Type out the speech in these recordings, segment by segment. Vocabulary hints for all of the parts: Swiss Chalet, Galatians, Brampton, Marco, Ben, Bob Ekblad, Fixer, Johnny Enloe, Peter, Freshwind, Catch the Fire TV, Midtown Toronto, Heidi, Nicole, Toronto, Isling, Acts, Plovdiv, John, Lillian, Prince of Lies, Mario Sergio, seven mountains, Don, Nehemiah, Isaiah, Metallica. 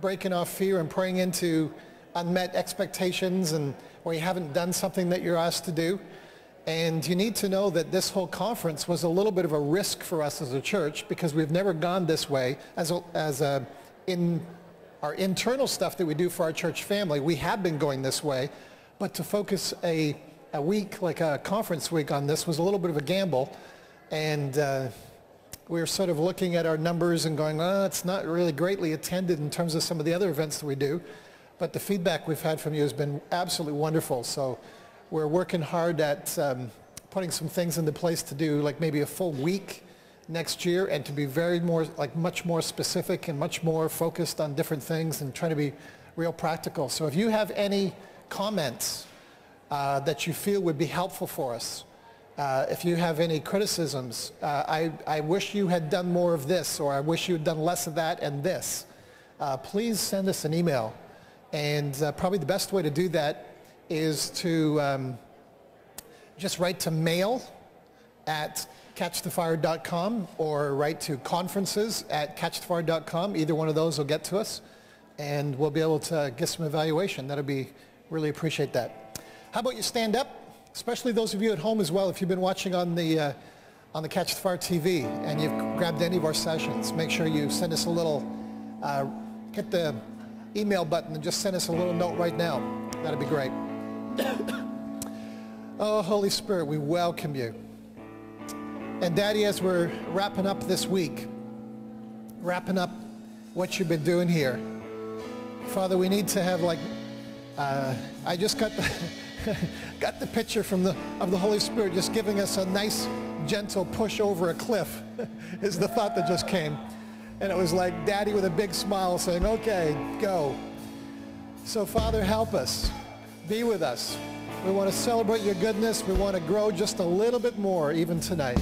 breaking off fear and praying into unmet expectations, and or you haven't done something that you're asked to do. And you need to know that this whole conference was a little bit of a risk for us as a church, because we've never gone this way in our internal stuff that we do for our church family. We have been going this way, but to focus a week, like a conference week, on this was a little bit of a gamble. And we were sort of looking at our numbers and going, oh, it's not really greatly attended in terms of some of the other events that we do. But the feedback we've had from you has been absolutely wonderful. So we're working hard at putting some things into place to do, like maybe a full week next year, and to be much more specific and much more focused on different things and trying to be real practical. So if you have any comments that you feel would be helpful for us, if you have any criticisms, I wish you had done more of this, or I wish you had done less of that and this, please send us an email. And probably the best way to do that is to just write to mail@catchthefire.com, or write to conferences@catchthefire.com. Either one of those will get to us, and we'll be able to get some evaluation. That'll be, really appreciate that. How about you stand up? Especially those of you at home as well, if you've been watching on the Catch the Fire TV and you've grabbed any of our sessions, make sure you send us a little, hit the email button and just send us a little note right now. That'd be great. Oh, Holy Spirit, we welcome you. And Daddy, as we're wrapping up this week, wrapping up what you've been doing here, Father, we need to have like, I just got the got the picture from of the Holy Spirit just giving us a nice, gentle push over a cliff is the thought that just came. And it was like Daddy with a big smile saying, okay, go. So Father, help us. Be with us. We want to celebrate your goodness. We want to grow just a little bit more even tonight.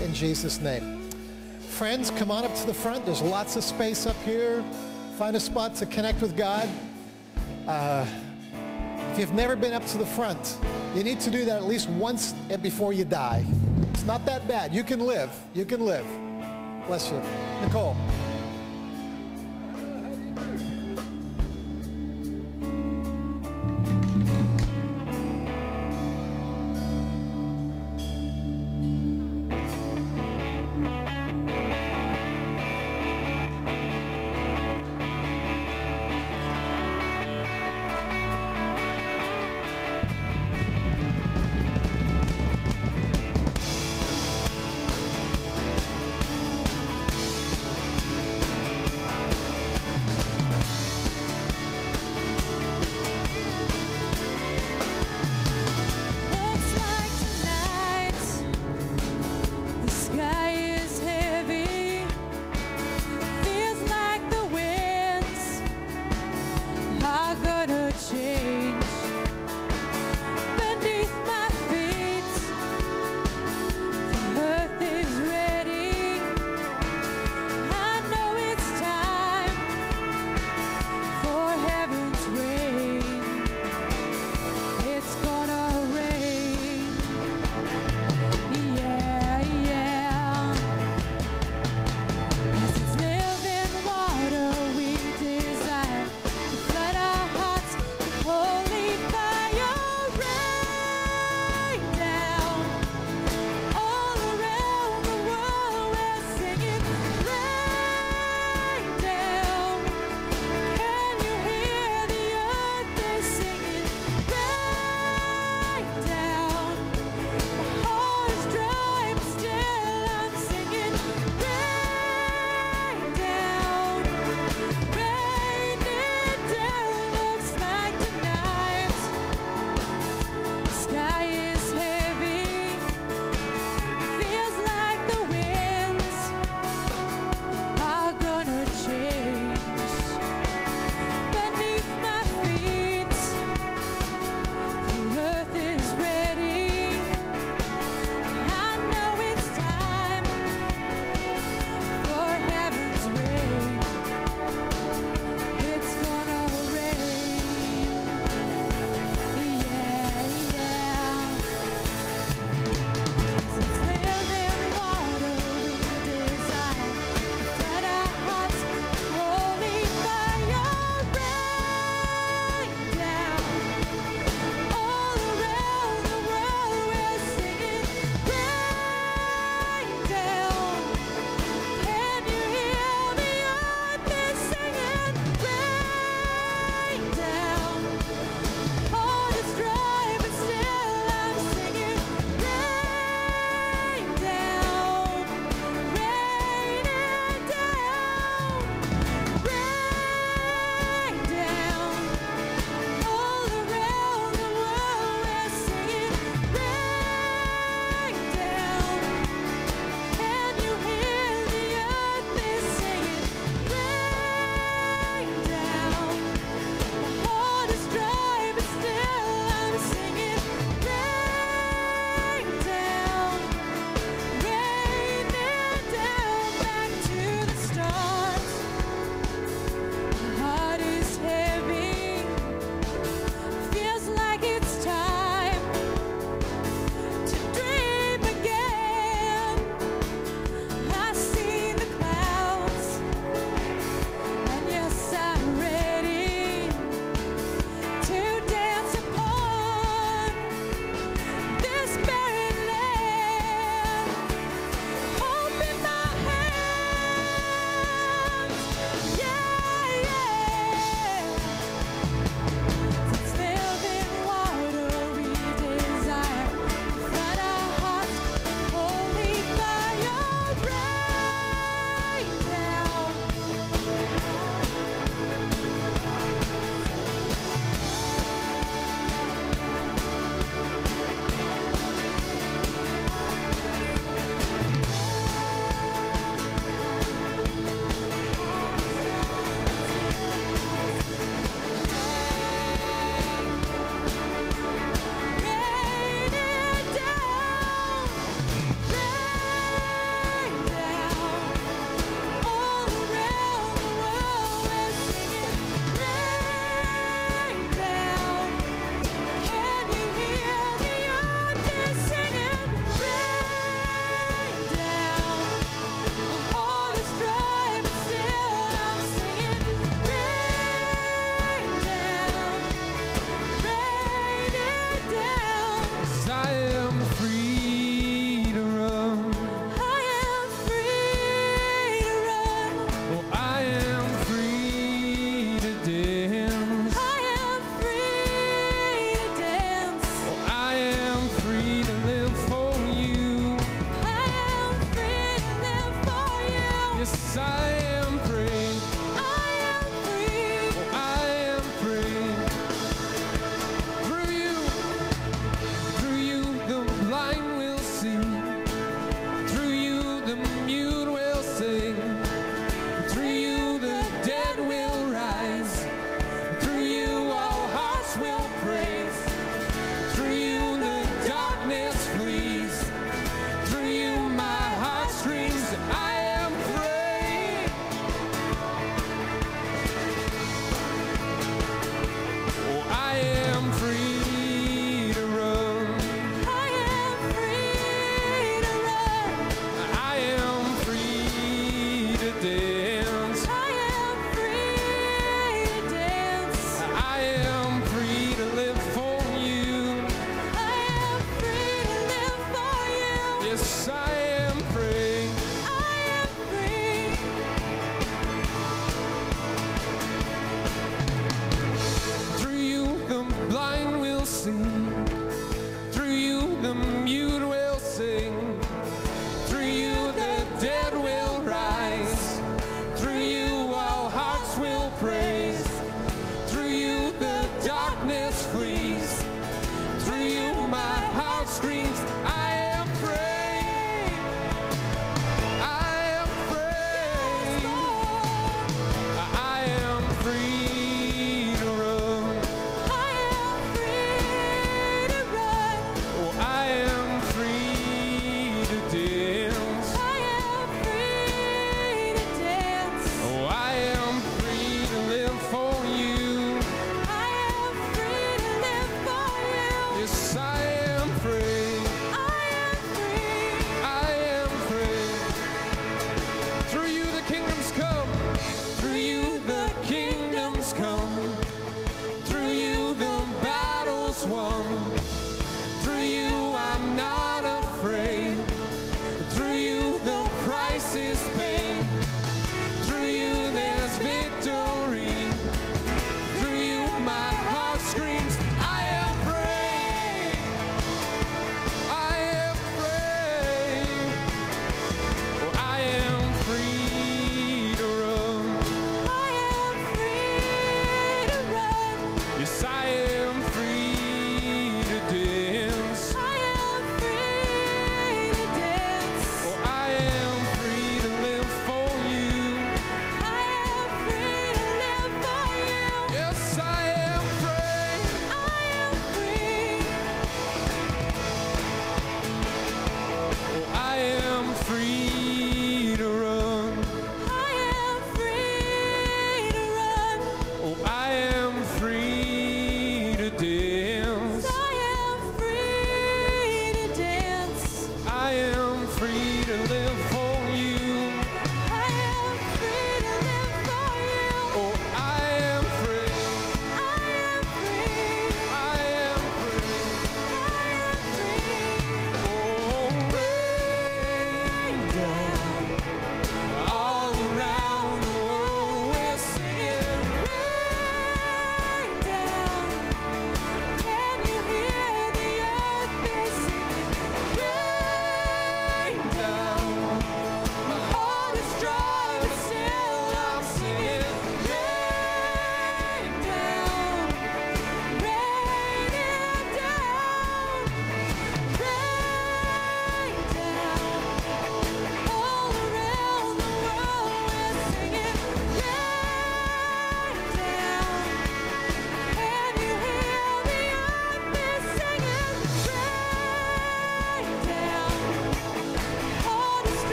In Jesus' name. Friends, come on up to the front. There's lots of space up here. Find a spot to connect with God. If you've never been up to the front, you need to do that at least once before you die. It's not that bad. You can live. You can live. Bless you. Nicole.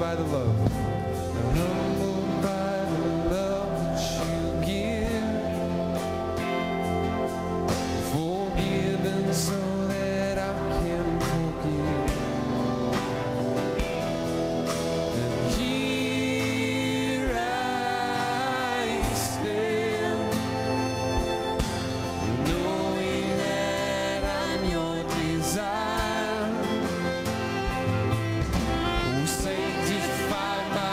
By the love. I'm humbled by the love that you give. Forgiven so that I can forgive. And here I stand, knowing that I'm your desire. Bye.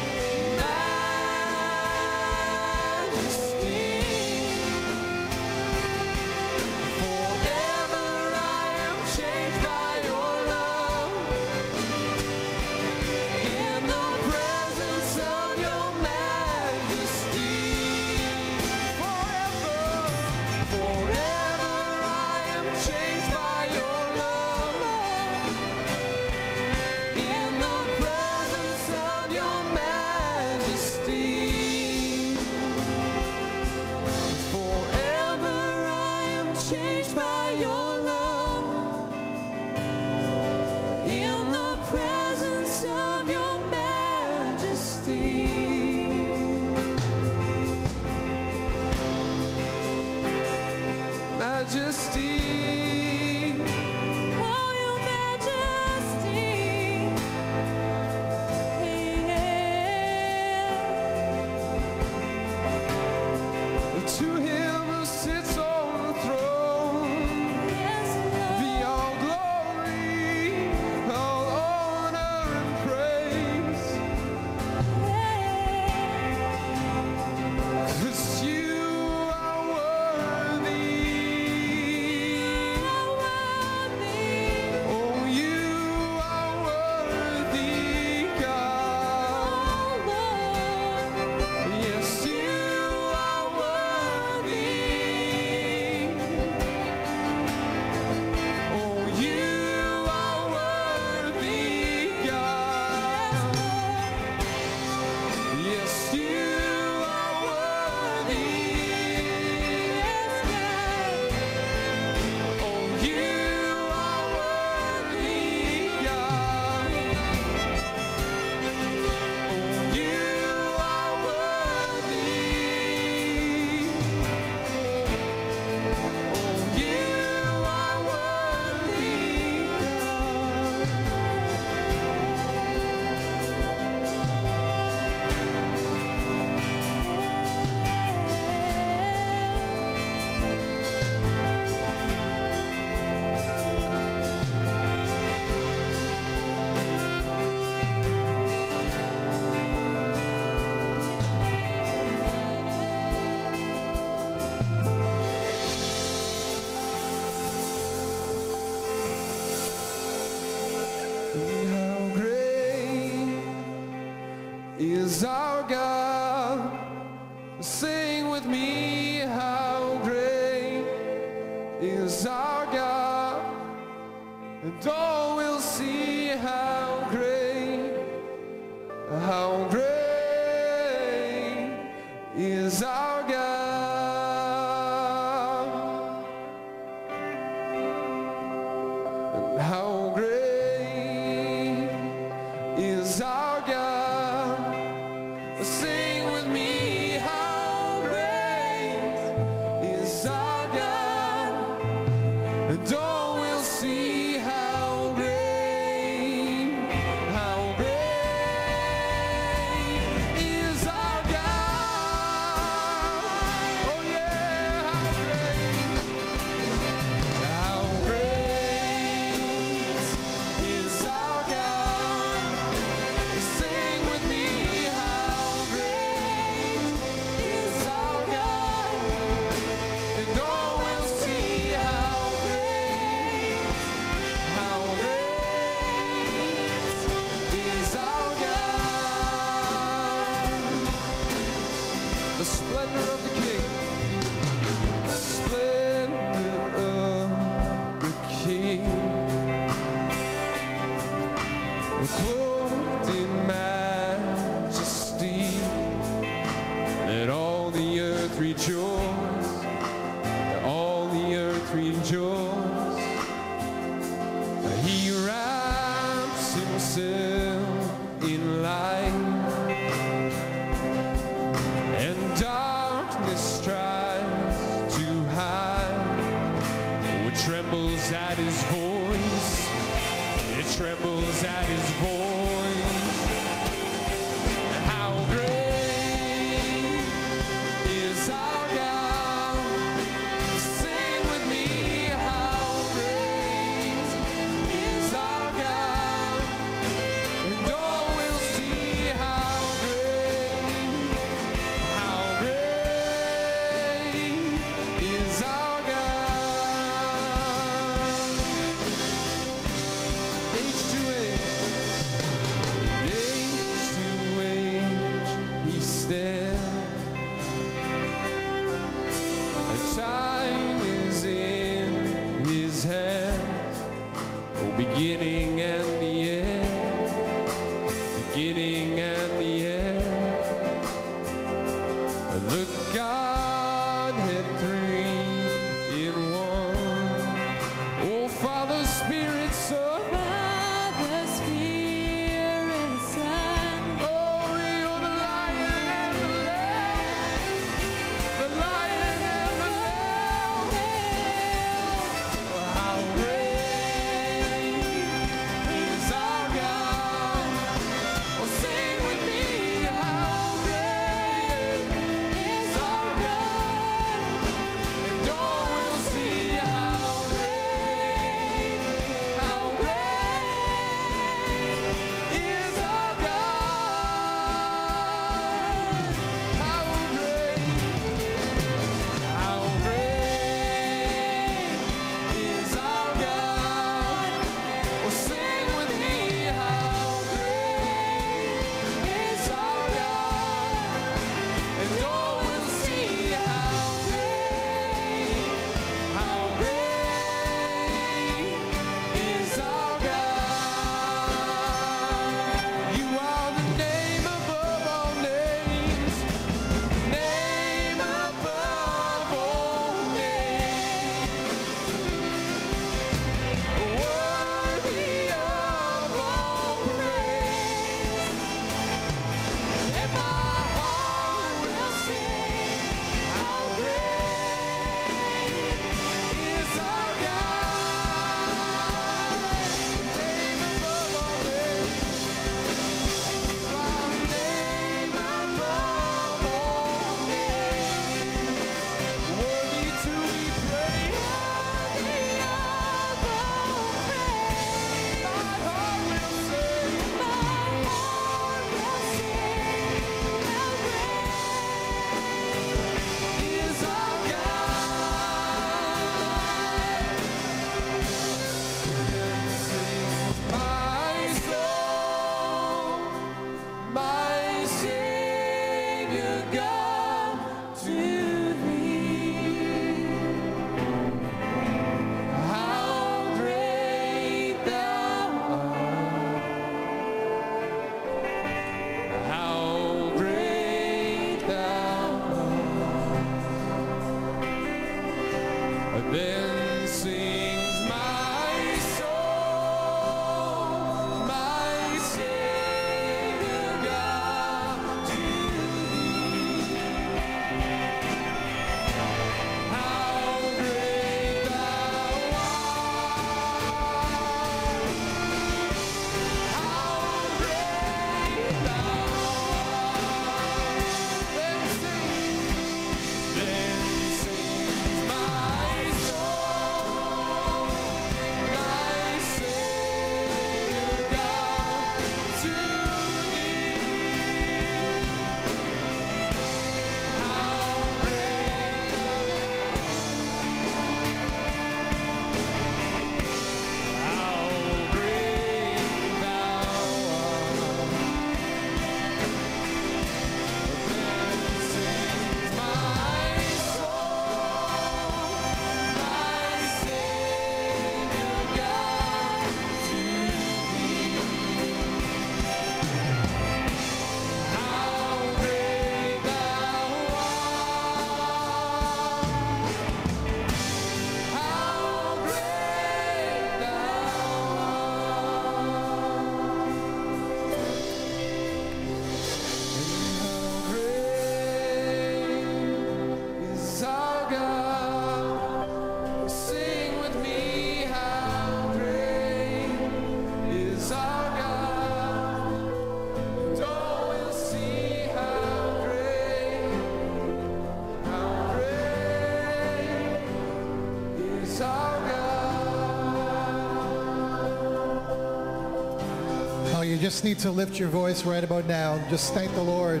You just need to lift your voice right about now. Just thank the Lord.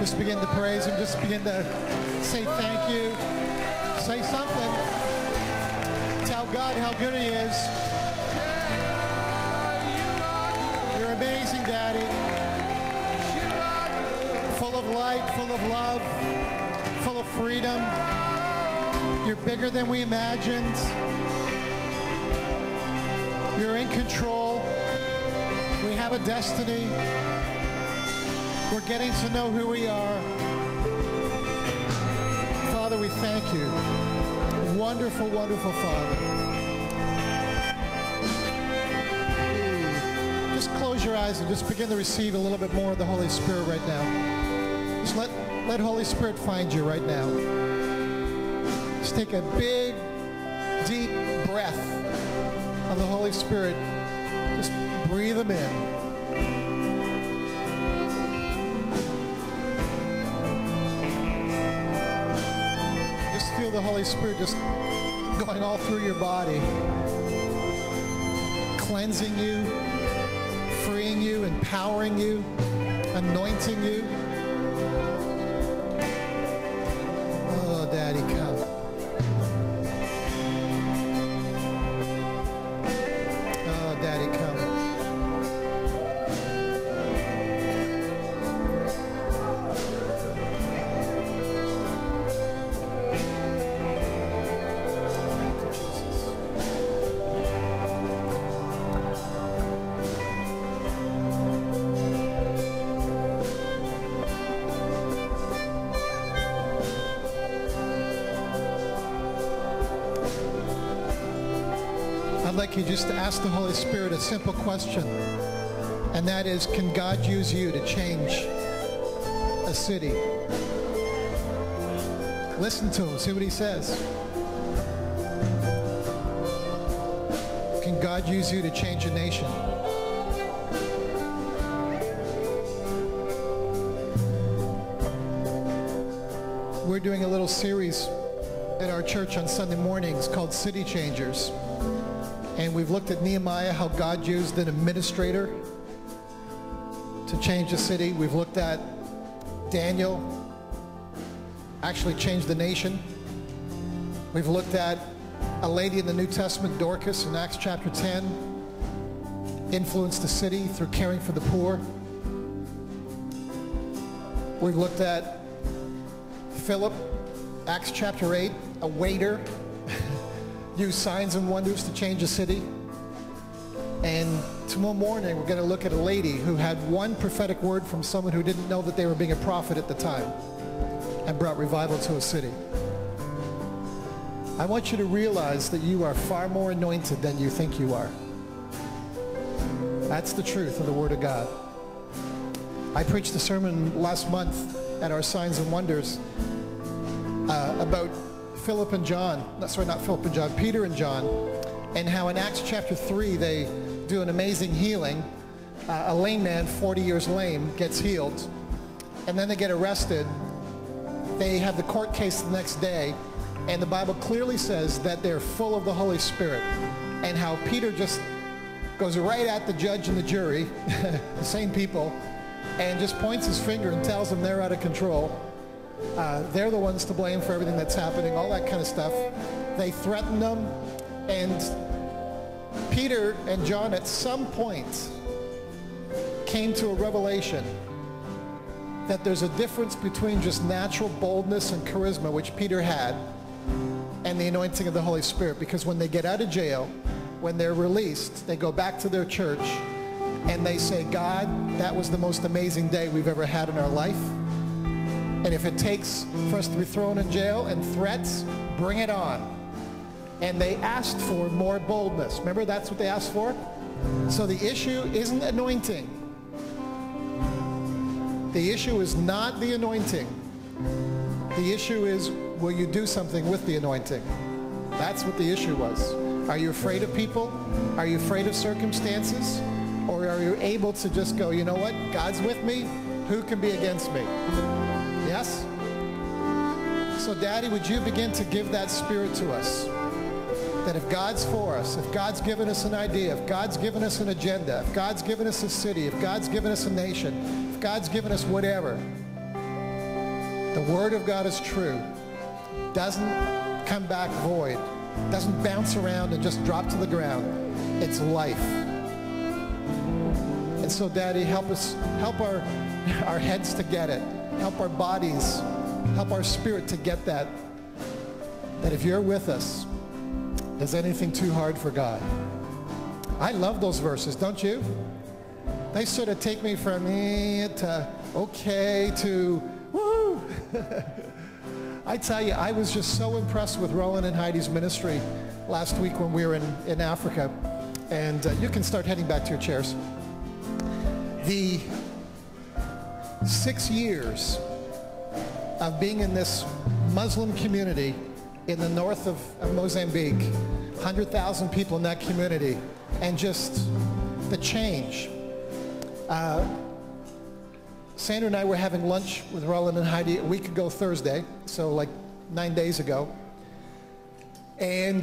Just begin to praise Him. Just begin to say thank you. Say something. Tell God how good He is. You're amazing, Daddy. Full of light, full of love, full of freedom. You're bigger than we imagined. You're in control. We have a destiny. We're getting to know who we are. Father, we thank you. Wonderful, wonderful Father. Just close your eyes and just begin to receive a little bit more of the Holy Spirit right now. Just let Holy Spirit find you right now. Just take a big, deep breath of the Holy Spirit. Just breathe them in. Just feel the Holy Spirit just going all through your body, cleansing you, freeing you, empowering you, anointing you. Oh, Daddy, come. You just ask the Holy Spirit a simple question, and that is, can God use you to change a city? Listen to him, see what he says. Can God use you to change a nation? We're doing a little series at our church on Sunday mornings called City Changers. And we've looked at Nehemiah, how God used an administrator to change the city. We've looked at Daniel, actually changed the nation. We've looked at a lady in the New Testament, Dorcas, in Acts chapter 10, influenced the city through caring for the poor. We've looked at Philip, Acts chapter 8, a waiter used signs and wonders to change a city. And tomorrow morning, we're going to look at a lady who had one prophetic word from someone who didn't know that they were being a prophet at the time and brought revival to a city. I want you to realize that you are far more anointed than you think you are. That's the truth of the Word of God. I preached a sermon last month at our Signs and Wonders about Philip and John, sorry, not Philip and John, Peter and John, and how in Acts chapter 3 they do an amazing healing. A lame man, 40 years lame, gets healed, and then they get arrested. They have the court case the next day, and the Bible clearly says that they're full of the Holy Spirit, and how Peter just goes right at the judge and the jury, the same people, and just points his finger and tells them they're out of control. They're the ones to blame for everything that's happening, all that kind of stuff. They threaten them. And Peter and John at some point came to a revelation that there's a difference between just natural boldness and charisma, which Peter had, and the anointing of the Holy Spirit. Because when they get out of jail, when they're released, they go back to their church and they say, God, that was the most amazing day we've ever had in our life. And if it takes for us to be thrown in jail and threats, bring it on. And they asked for more boldness. Remember, that's what they asked for? So the issue isn't anointing. The issue is not the anointing. The issue is, will you do something with the anointing? That's what the issue was. Are you afraid of people? Are you afraid of circumstances? Or are you able to just go, you know what? God's with me. Who can be against me? Yes? So, Daddy, would you begin to give that spirit to us? That if God's for us, if God's given us an idea, if God's given us an agenda, if God's given us a city, if God's given us a nation, if God's given us whatever, the Word of God is true. Doesn't come back void. Doesn't bounce around and just drop to the ground. It's life. And so, Daddy, help us, help our heads to get it. Help our bodies, help our spirit to get that. That if you're with us, is anything too hard for God? I love those verses, don't you? They sort of take me from me to okay to woo. I tell you, I was just so impressed with Roland and Heidi's ministry last week when we were in Africa. And you can start heading back to your chairs. The 6 years of being in this Muslim community in the north of Mozambique, 100,000 people in that community, and just the change. Sandra and I were having lunch with Roland and Heidi a week ago Thursday, so like 9 days ago, and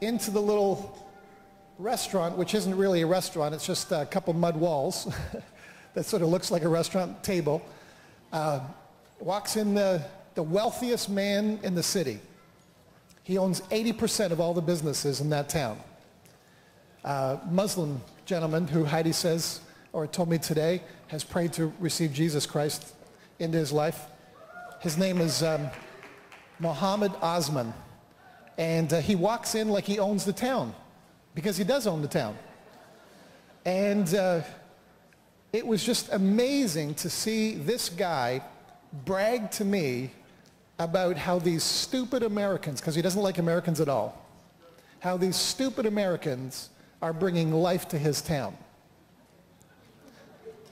into the little restaurant, which isn't really a restaurant, it's just a couple mud walls that sort of looks like a restaurant table, walks in the wealthiest man in the city. He owns 80% of all the businesses in that town. Muslim gentleman who Heidi says, or told me today, has prayed to receive Jesus Christ into his life. His name is Mohammed Osman. And he walks in like he owns the town, because he does own the town. And it was just amazing to see this guy brag to me about how these stupid Americans, because he doesn't like Americans at all, how these stupid Americans are bringing life to his town.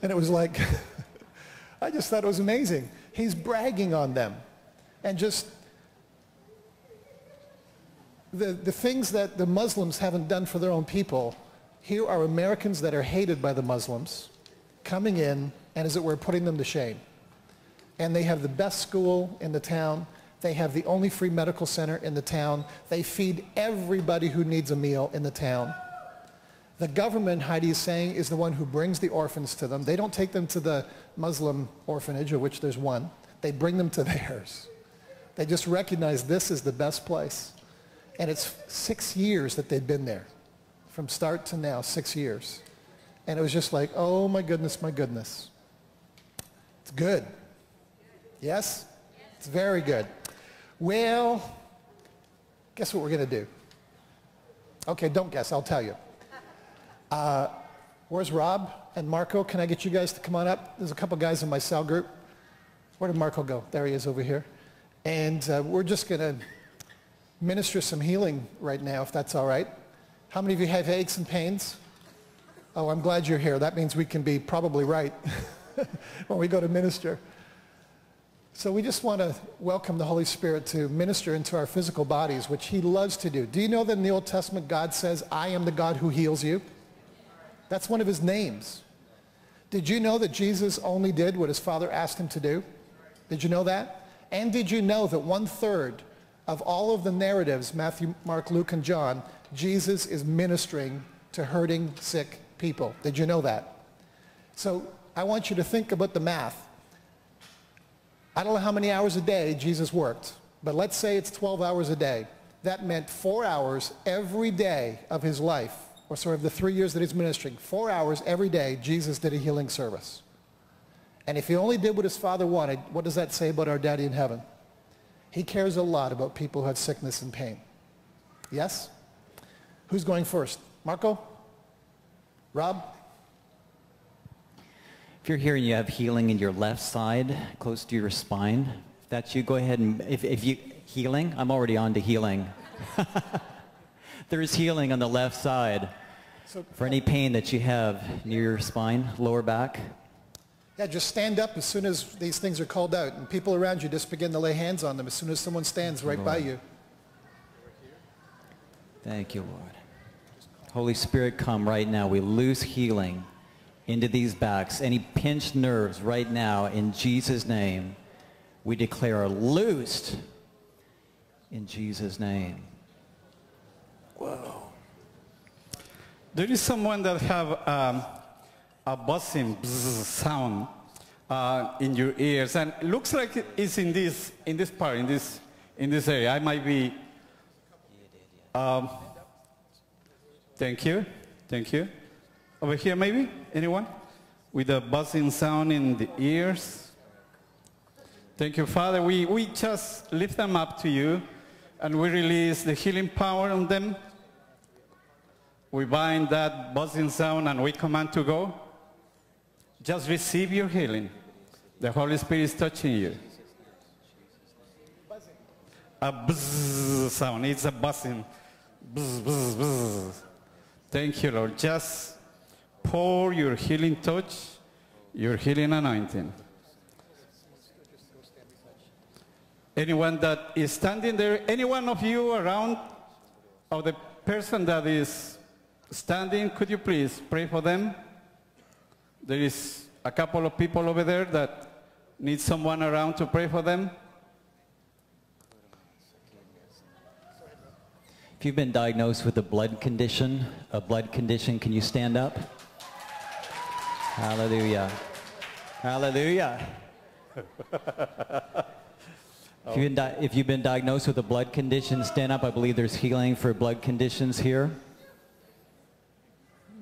And it was like, I just thought it was amazing. He's bragging on them. And just the things that the Muslims haven't done for their own people, here are Americans that are hated by the Muslims coming in and, as it were, putting them to shame. And they have the best school in the town. They have the only free medical center in the town. They feed everybody who needs a meal in the town. The government, Heidi is saying, is the one who brings the orphans to them. They don't take them to the Muslim orphanage, of which there's one. They bring them to theirs. They just recognize this is the best place. And it's 6 years that they've been there. From start to now, 6 years. And it was just like, oh my goodness, my goodness. It's good. Yes? Yes. It's very good. Well, guess what we're going to do? Okay, don't guess. I'll tell you. Where's Rob and Marco? Can I get you guys to come on up? There's a couple guys in my cell group. Where did Marco go? There he is over here. And we're just going to minister some healing right now, if that's all right. How many of you have aches and pains? Oh, I'm glad you're here. That means we can be probably right when we go to minister. So we just want to welcome the Holy Spirit to minister into our physical bodies, which he loves to do. Do you know that in the Old Testament, God says, I am the God who heals you? That's one of his names. Did you know that Jesus only did what his Father asked him to do? Did you know that? And did you know that 1/3 of all of the narratives, Matthew, Mark, Luke, and John, Jesus is ministering to hurting, sick people? Did you know that? So I want you to think about the math. I don't know how many hours a day Jesus worked, but let's say it's 12 hours a day. That meant 4 hours every day of his life, or sort of the 3 years that he's ministering, 4 hours every day Jesus did a healing service. And if he only did what his Father wanted, what does that say about our Daddy in heaven? He cares a lot about people who have sickness and pain. Yes? Who's going first? Marco? Rob? If you're here and you have healing in your left side, close to your spine, if that's you, go ahead and, if you, healing? I'm already on to healing. There is healing on the left side for any pain that you have near your spine, lower back. Yeah, just stand up as soon as these things are called out, and people around you just begin to lay hands on them as soon as someone stands right by you. Thank you, Lord. Holy Spirit, come right now. We loose healing into these backs, any pinched nerves right now, in Jesus' name, we declare are loosed in Jesus' name. Whoa. There is someone that have a buzzing sound in your ears, and it looks like it's in this part, in this area. I might be. Thank you. Thank you. Over here, maybe? Anyone? With a buzzing sound in the ears. Thank you, Father. We just lift them up to you, and we release the healing power on them. We bind that buzzing sound, and we command to go. Just receive your healing. The Holy Spirit is touching you. A buzz sound. It's a buzzing. Buzz, buzz, buzz. Thank you, Lord. Just pour your healing touch, your healing anointing. Anyone that is standing there, any one of you around, or the person that is standing, could you please pray for them? There is a couple of people over there that need someone around to pray for them. If you've been diagnosed with a blood condition, can you stand up? Hallelujah. Hallelujah. If you've been diagnosed with a blood condition, stand up. I believe there's healing for blood conditions here.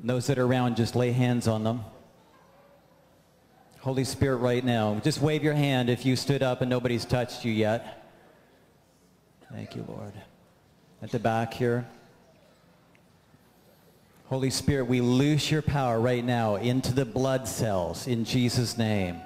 Those that are around, just lay hands on them. Holy Spirit, right now, just wave your hand if you stood up and nobody's touched you yet. Thank you, Lord. At the back here. Holy Spirit, we loose your power right now into the blood cells in Jesus' name.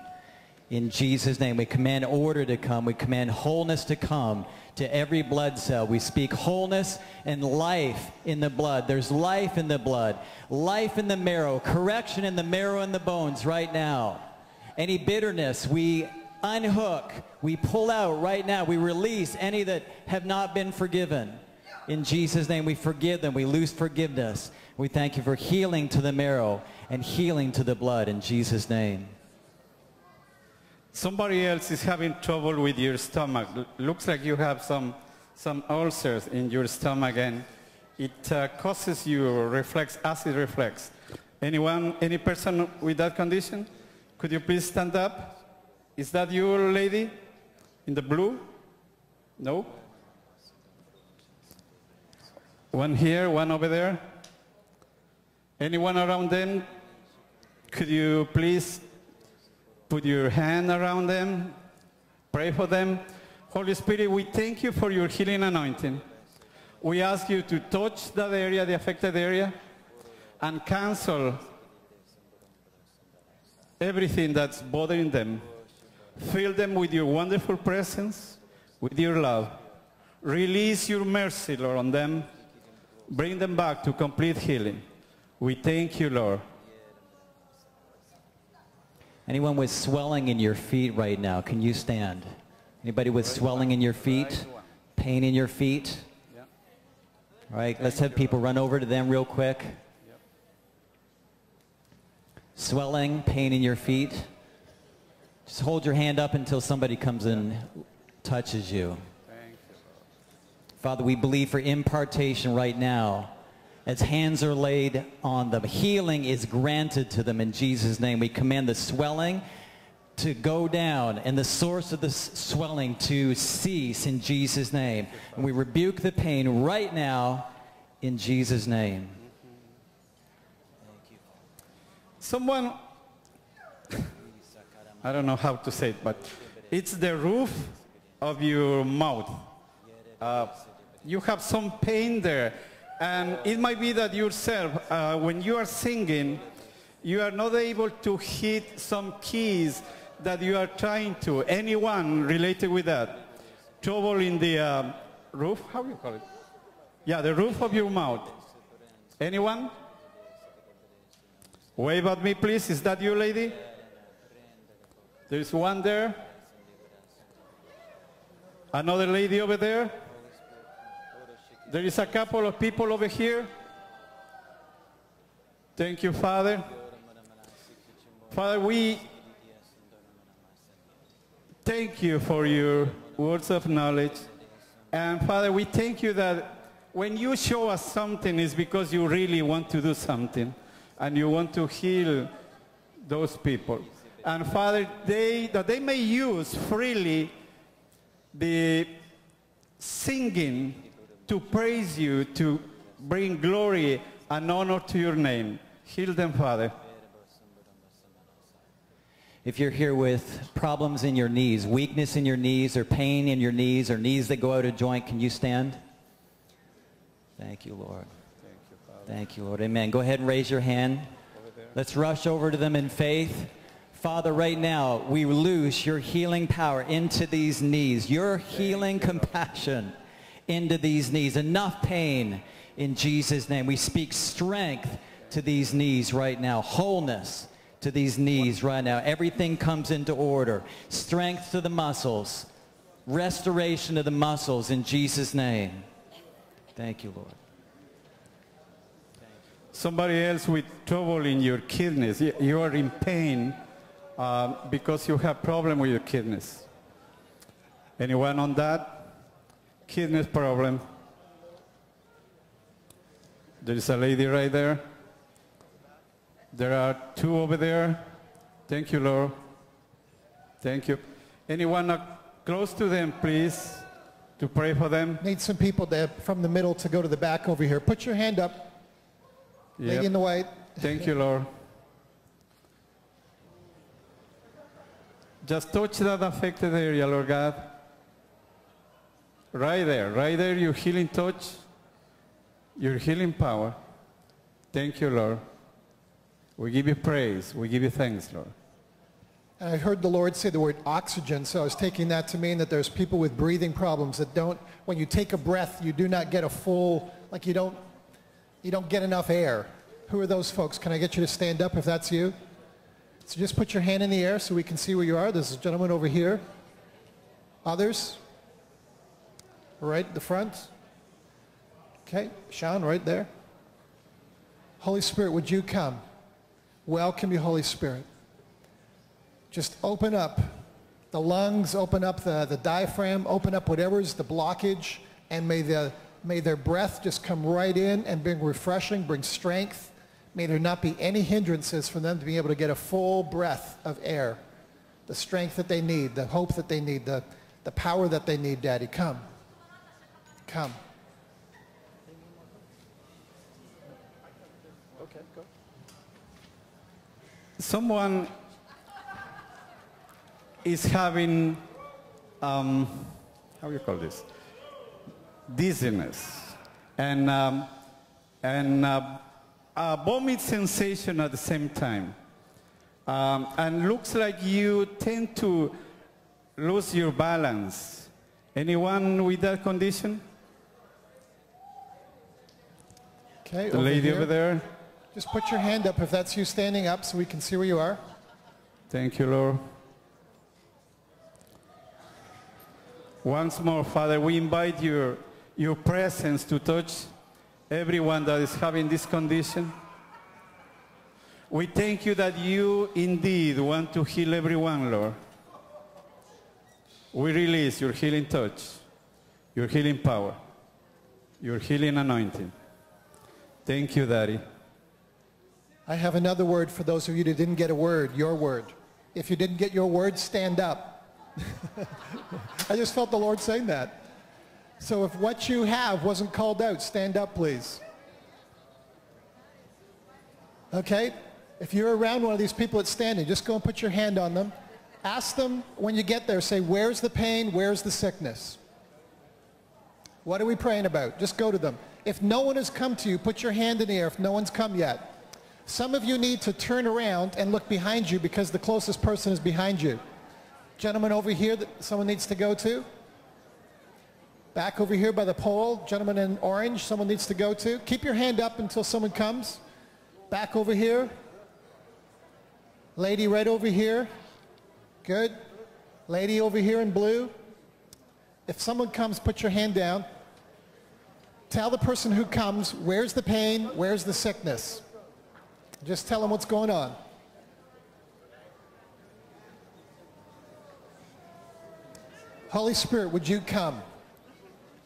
In Jesus' name, we command order to come. We command wholeness to come to every blood cell. We speak wholeness and life in the blood. There's life in the blood, life in the marrow, correction in the marrow and the bones right now. Any bitterness, we unhook, we pull out right now. We release any that have not been forgiven. In Jesus' name, we forgive them. We loose forgiveness. We thank you for healing to the marrow and healing to the blood in Jesus' name. Somebody else is having trouble with your stomach. Looks like you have some ulcers in your stomach, and it causes you reflex, acid reflex. Anyone, any person with that condition? Could you please stand up? Is that you, lady? In the blue? No? One here, one over there. Anyone around them? Could you please put your hand around them? Pray for them. Holy Spirit, we thank you for your healing anointing. We ask you to touch that area, the affected area, and cancel everything that's bothering them. Fill them with your wonderful presence, with your love. Release your mercy, Lord, on them. Bring them back to complete healing. We thank you, Lord. Anyone with swelling in your feet right now, can you stand? Anybody with swelling in your feet? Pain in your feet? All right, let's have people run over to them real quick. Swelling, pain in your feet. Just hold your hand up until somebody comes and touches you. Father, we believe for impartation right now. As hands are laid on them, healing is granted to them in Jesus' name. We command the swelling to go down and the source of the swelling to cease in Jesus' name. And we rebuke the pain right now in Jesus' name. Someone, I don't know how to say it, but it's the roof of your mouth. You have some pain there. And it might be that yourself, when you are singing, you are not able to hit some keys that you are trying to. Anyone related with that? Trouble in the roof? How do you call it? Yeah, the roof of your mouth. Anyone? Wave at me, please. Is that you, lady? There's one there. Another lady over there. There is a couple of people over here. Thank you, Father. Father, we thank you for your words of knowledge. And Father, we thank you that when you show us something, it's because you really want to do something and you want to heal those people. And Father, that they may use freely the singing to praise you, to bring glory and honor to your name. Heal them, Father. If you're here with problems in your knees, weakness in your knees, or pain in your knees, or knees that go out of joint, can you stand? Thank you, Lord. Thank you, Father. Thank you, Lord. Amen. Go ahead and raise your hand. Let's rush over to them in faith. Father, right now, we loose your healing power into these knees, your healing compassion into these knees. Enough pain in Jesus' name. We speak strength to these knees right now. Wholeness to these knees right now. Everything comes into order. Strength to the muscles. Restoration to the muscles in Jesus' name. Thank you, Lord. Somebody else with trouble in your kidneys. You are in pain because you have problem with your kidneys. Anyone on that? Kidney problem. There is a lady right there. There are two over there. Thank you, Lord. Thank you. Anyone close to them, please, to pray for them. Need some people to, from the middle to go to the back over here. Put your hand up. Yep. Lady in the white. Thank you, Lord. Just touch that affected area, Lord God. Right there, your healing touch, your healing power. Thank you, Lord. We give you praise. We give you thanks, Lord. And I heard the Lord say the word oxygen, so I was taking that to mean that there's people with breathing problems that don't, when you take a breath, you do not get a full, like you don't get enough air. Who are those folks? Can I get you to stand up if that's you? So just put your hand in the air so we can see where you are. There's a gentleman over here. Others? Right at the front. Okay, Sean, right there. Holy Spirit, would you come? Welcome you, Holy Spirit. Just open up the lungs, open up the diaphragm, open up whatever's the blockage, and may their breath just come right in and bring refreshing, bring strength. May there not be any hindrances for them to be able to get a full breath of air. The strength that they need, the hope that they need, the power that they need, Daddy, come. Come. Okay, go. Someone is having how you call this? Dizziness. And vomit sensation at the same time. And looks like you tend to lose your balance. Anyone with that condition? Okay, the lady over there. Just put your hand up if that's you standing up so we can see where you are. Thank you, Lord. Once more, Father, we invite your presence to touch everyone that is having this condition. We thank you that you indeed want to heal everyone, Lord. We release your healing touch, your healing power, your healing anointing. Thank you, Daddy. I have another word for those of you that didn't get a word, your word. If you didn't get your word, stand up. I just felt the Lord saying that. So if what you have wasn't called out, stand up, please. Okay? If you're around one of these people that's standing, just go and put your hand on them. Ask them when you get there, say, where's the pain? Where's the sickness? What are we praying about? Just go to them. If no one has come to you, put your hand in the air if no one's come yet. Some of you need to turn around and look behind you because the closest person is behind you. Gentleman over here that someone needs to go to. Back over here by the pole, gentleman in orange, someone needs to go to. Keep your hand up until someone comes. Back over here. Lady right over here. Good. Lady over here in blue. If someone comes, put your hand down. Tell the person who comes, where's the pain, where's the sickness? Just tell them what's going on. Holy Spirit, would you come?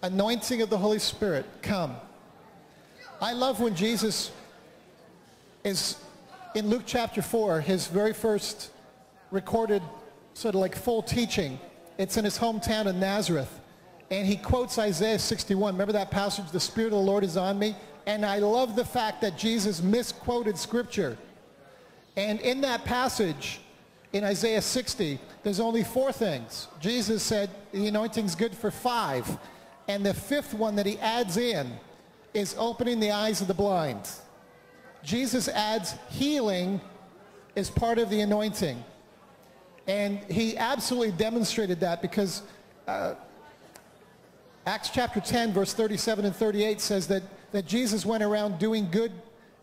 Anointing of the Holy Spirit, come. I love when Jesus is in Luke chapter 4, his very first recorded sort of like full teaching. It's in his hometown of Nazareth. And he quotes Isaiah 61. Remember that passage, the Spirit of the Lord is on me? And I love the fact that Jesus misquoted Scripture. And in that passage, in Isaiah 60, there's only 4 things. Jesus said the anointing's good for 5. And the 5th one that he adds in is opening the eyes of the blind. Jesus adds healing is part of the anointing. And he absolutely demonstrated that because Acts chapter 10, verse 37 and 38 says that Jesus went around doing good,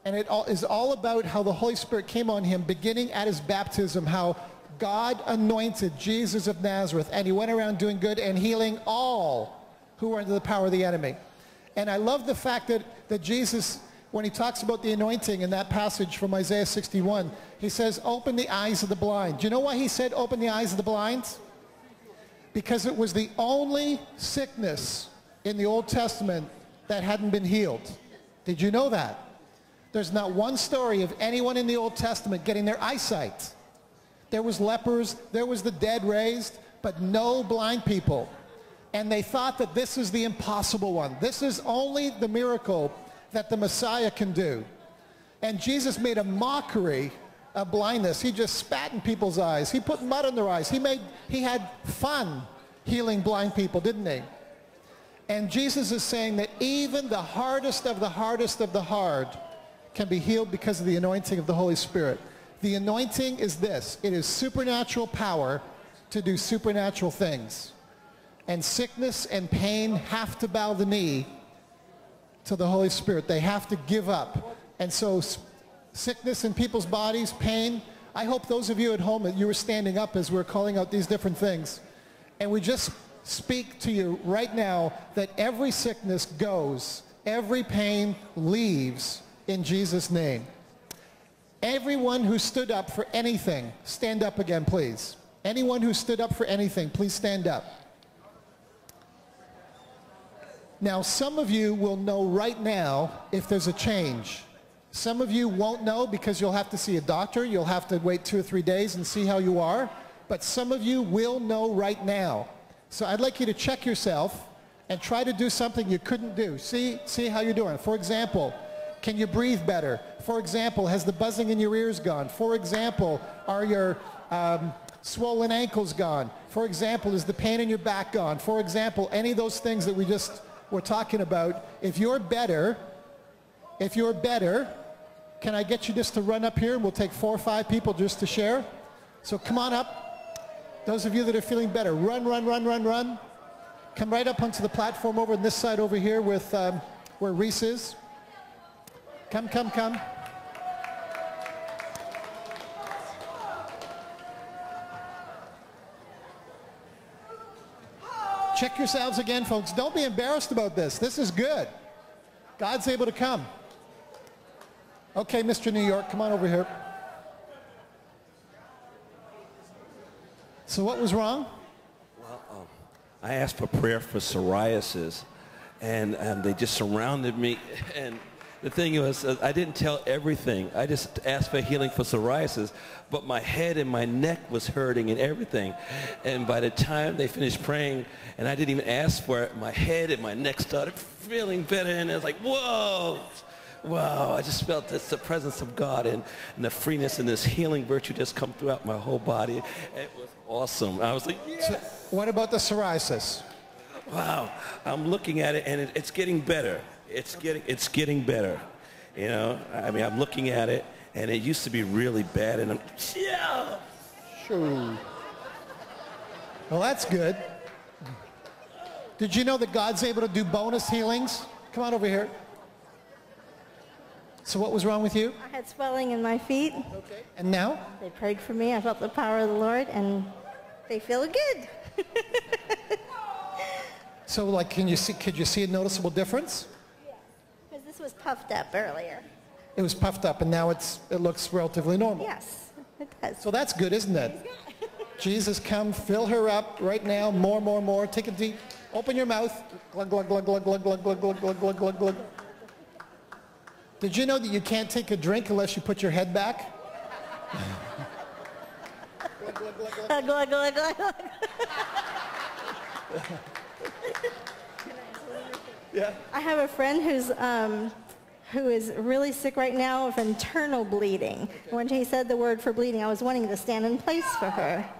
and it is all about how the Holy Spirit came on him, beginning at his baptism, how God anointed Jesus of Nazareth, and he went around doing good and healing all who were under the power of the enemy. And I love the fact that Jesus, when he talks about the anointing in that passage from Isaiah 61, he says, open the eyes of the blind. Do you know why he said open the eyes of the blind? Because it was the only sickness in the Old Testament that hadn't been healed. Did you know that? There's not one story of anyone in the Old Testament getting their eyesight. There was lepers, there was the dead raised, but no blind people. And they thought that this is the impossible one. This is only the miracle that the Messiah can do. And Jesus made a mockery of blindness. He just spat in people's eyes. He put mud in their eyes. He had fun healing blind people, didn't he? And Jesus is saying that even the hardest of the hardest of the hard can be healed because of the anointing of the Holy Spirit. The anointing is this. It is supernatural power to do supernatural things. And sickness and pain have to bow the knee to the Holy Spirit. They have to give up. And so sickness in people's bodies, pain. I hope those of you at home, that you were standing up as we were calling out these different things. And we just speak to you right now that every sickness goes, every pain leaves in Jesus' name. Everyone who stood up for anything, stand up again, please. Anyone who stood up for anything, please stand up. Now, some of you will know right now if there's a change. Some of you won't know because you'll have to see a doctor. You'll have to wait 2 or 3 days and see how you are. But some of you will know right now. So I'd like you to check yourself and try to do something you couldn't do. See how you're doing. For example, can you breathe better? For example, has the buzzing in your ears gone? For example, are your swollen ankles gone? For example, is the pain in your back gone? For example, any of those things that we just were talking about. If you're better, can I get you just to run up here and we'll take 4 or 5 people just to share? So come on up. Those of you that are feeling better, run, run, run, run, run. Come right up onto the platform over on this side over here with where Reese is. Come, come, come. Check yourselves again, folks. Don't be embarrassed about this. This is good. God's able to come. Okay, Mr. New York, come on over here. So what was wrong? Well, I asked for prayer for psoriasis, and they just surrounded me. And the thing was, I didn't tell everything. I just asked for healing for psoriasis, but my head and my neck was hurting and everything. And by the time they finished praying, and I didn't even ask for it, my head and my neck started feeling better, and I was like, whoa, wow, I just felt this, the presence of God and the freeness and this healing virtue just come throughout my whole body. It was awesome. I was like, yes. So what about the psoriasis? Wow, I'm looking at it, and it's getting better. It's getting better, you know. I mean, I'm looking at it, and it used to be really bad, and I'm, yeah. Sure. Well, that's good. Did you know that God's able to do bonus healings? Come on over here. So what was wrong with you? I had swelling in my feet. Okay. And now? They prayed for me. I felt the power of the Lord, and they feel good. So, like, could you see a noticeable difference? This was puffed up earlier. It was puffed up, and now it looks relatively normal. Yes, it does. So that's good, isn't it? Jesus, come, fill her up right now. More, more, more. Take a deep. Open your mouth. Glug, glug, glug, glug, glug, glug, glug, glug, glug, glug, glug. Did you know that you can't take a drink unless you put your head back? Glug, glug, glug, glug, glug, glug, glug, glug. Yeah. I have a friend who is really sick right now of internal bleeding. Okay. When he said the word for bleeding, I was wanting to stand in place for her. Okay.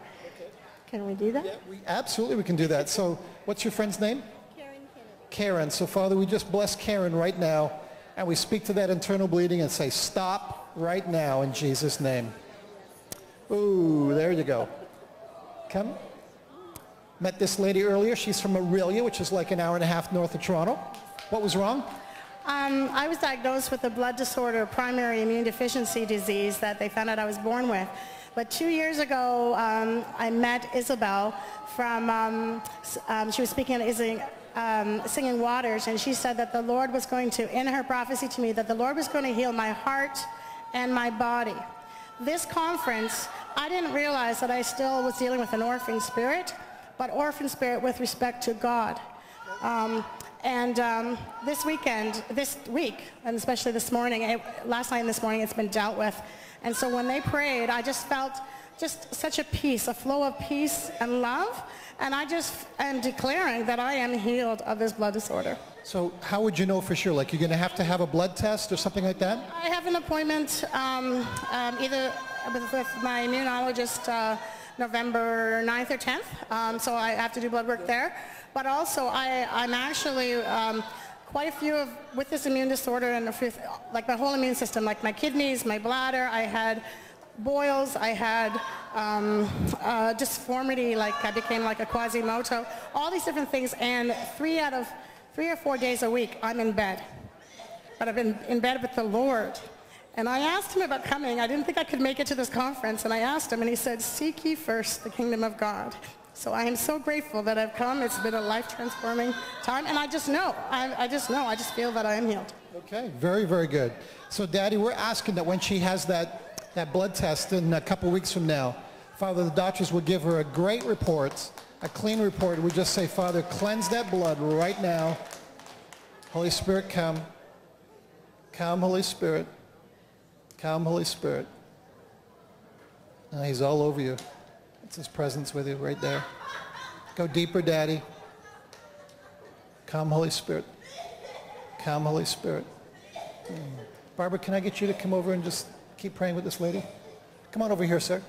Can we do that? Yeah, absolutely we can do that. So what's your friend's name? Karen Kennedy. Karen. So Father, we just bless Karen right now, and we speak to that internal bleeding and say, stop right now in Jesus' name. Ooh, there you go. Come. Met this lady earlier. She's from Orillia, which is like an hour and a half north of Toronto. What was wrong? I was diagnosed with a blood disorder, primary immune deficiency disease that they found out I was born with. But 2 years ago, I met Isabel from, she was speaking at Isling, Singing Waters, and she said that the Lord was going to, in her prophecy to me, that the Lord was going to heal my heart and my body. This conference, I didn't realize that I still was dealing with an orphan spirit, but orphan spirit with respect to God. This week, and especially this morning, last night and this morning, it's been dealt with. And so when they prayed, I just felt just such a peace, a flow of peace and love, and I just am declaring that I am healed of this blood disorder. So how would you know for sure? Like, you're gonna have to have a blood test or something like that? I have an appointment either with my immunologist, November 9th or 10th, so I have to do blood work there. But also, I'm actually quite a few of, with this immune disorder and a few, like my whole immune system, like my kidneys, my bladder, I had boils, I had disformity, like I became like a Quasimodo, all these different things, and 3 out of 3 or 4 days a week, I'm in bed. But I've been in bed with the Lord. And I asked him about coming. I didn't think I could make it to this conference, and I asked him, and he said, seek ye first the kingdom of God. So I am so grateful that I've come. It's been a life-transforming time, and I just know. I just feel that I am healed. Okay, very, very good. So, Daddy, we're asking that when she has that blood test in a couple weeks from now, Father, the doctors will give her a great report, a clean report. We just say, Father, cleanse that blood right now. Holy Spirit, come. Come, Holy Spirit. Come, Holy Spirit. Now he's all over you. It's his presence with you right there. Go deeper, Daddy. Come, Holy Spirit. Come, Holy Spirit. Barbara, can I get you to come over and just keep praying with this lady? Come on over here, sir.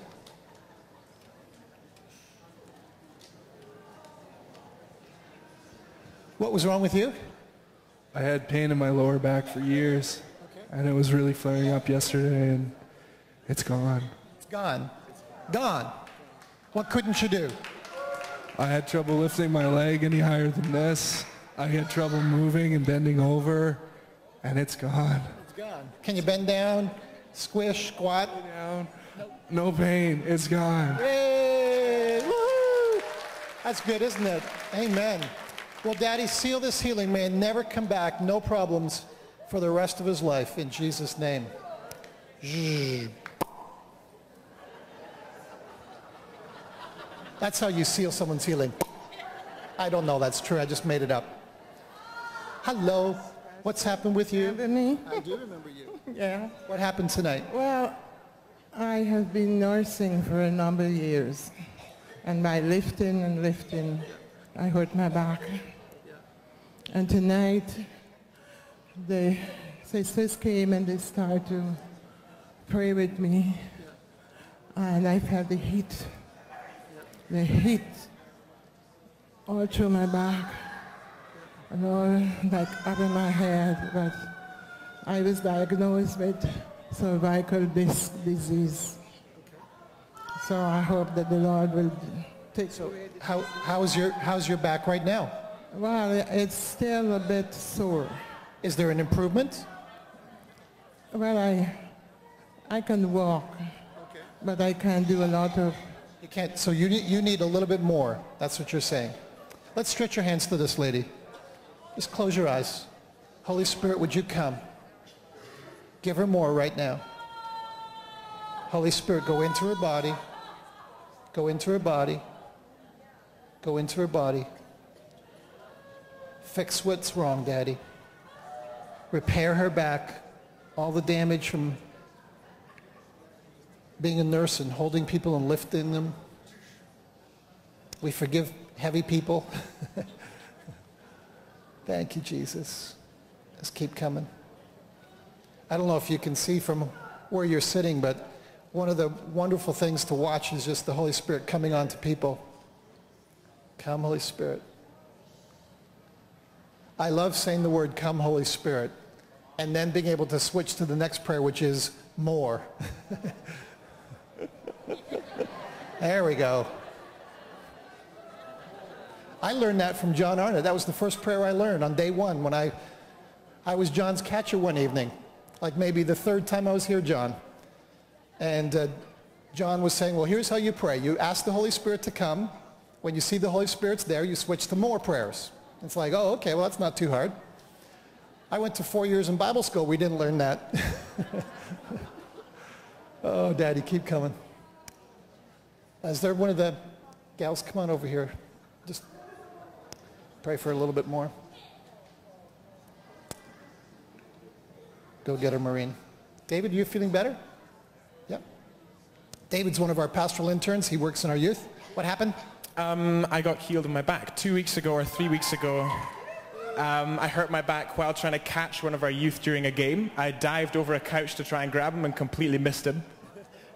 What was wrong with you? I had pain in my lower back for years, and it was really flaring up yesterday, and it's gone. It's gone. Gone. What couldn't you do? I had trouble lifting my leg any higher than this. I had trouble moving and bending over, and it's gone. It's gone. Can you bend down, squish, squat? Down. Nope. No pain. It's gone. Yay! Woo-hoo! That's good, isn't it? Amen. Well, Daddy, seal this healing. May it never come back. No problems for the rest of his life. In Jesus' name. That's how you seal someone's healing. I don't know that's true. I just made it up. Hello. What's happened with you? Remember me? I do remember you. Yeah. What happened tonight? Well, I have been nursing for a number of years. And by lifting and lifting, I hurt my back. And tonight, the sisters came and they started to pray with me. And I felt the heat. The heat all through my back and all like up in my head, but I was diagnosed with cervical disc disease. So I hope that the Lord will take away. How's your back right now? Well, it's still a bit sore. Is there an improvement? Well, I can walk, but I can't do a lot of. You can't, so you need a little bit more. That's what you're saying. Let's stretch your hands to this lady. Just close your eyes. Holy Spirit, would you come? Give her more right now. Holy Spirit, go into her body. Go into her body. Go into her body. Fix what's wrong, Daddy. Repair her back. All the damage from being a nurse and holding people and lifting them. We forgive heavy people. Thank you, Jesus. Just keep coming. I don't know if you can see from where you're sitting, but one of the wonderful things to watch is just the Holy Spirit coming onto people. Come, Holy Spirit. I love saying the word, come, Holy Spirit, and then being able to switch to the next prayer, which is more. There we go. I learned that from John Arnott. That was the first prayer I learned on day one when I was John's catcher one evening, like maybe the third time I was here, John. And John was saying, well, here's how you pray. You ask the Holy Spirit to come. When you see the Holy Spirit's there, you switch to more prayers. It's like, oh, okay, well, that's not too hard. I went to 4 years in Bible school. We didn't learn that. Oh, Daddy, keep coming. Is there one of the gals? Come on over here. Just pray for a little bit more. Go get her, Maureen. David, you feeling better? Yep. David's one of our pastoral interns. He works in our youth. What happened? I got healed in my back 2 weeks ago or 3 weeks ago. I hurt my back while trying to catch one of our youth during a game. I dived over a couch to try and grab him and completely missed him.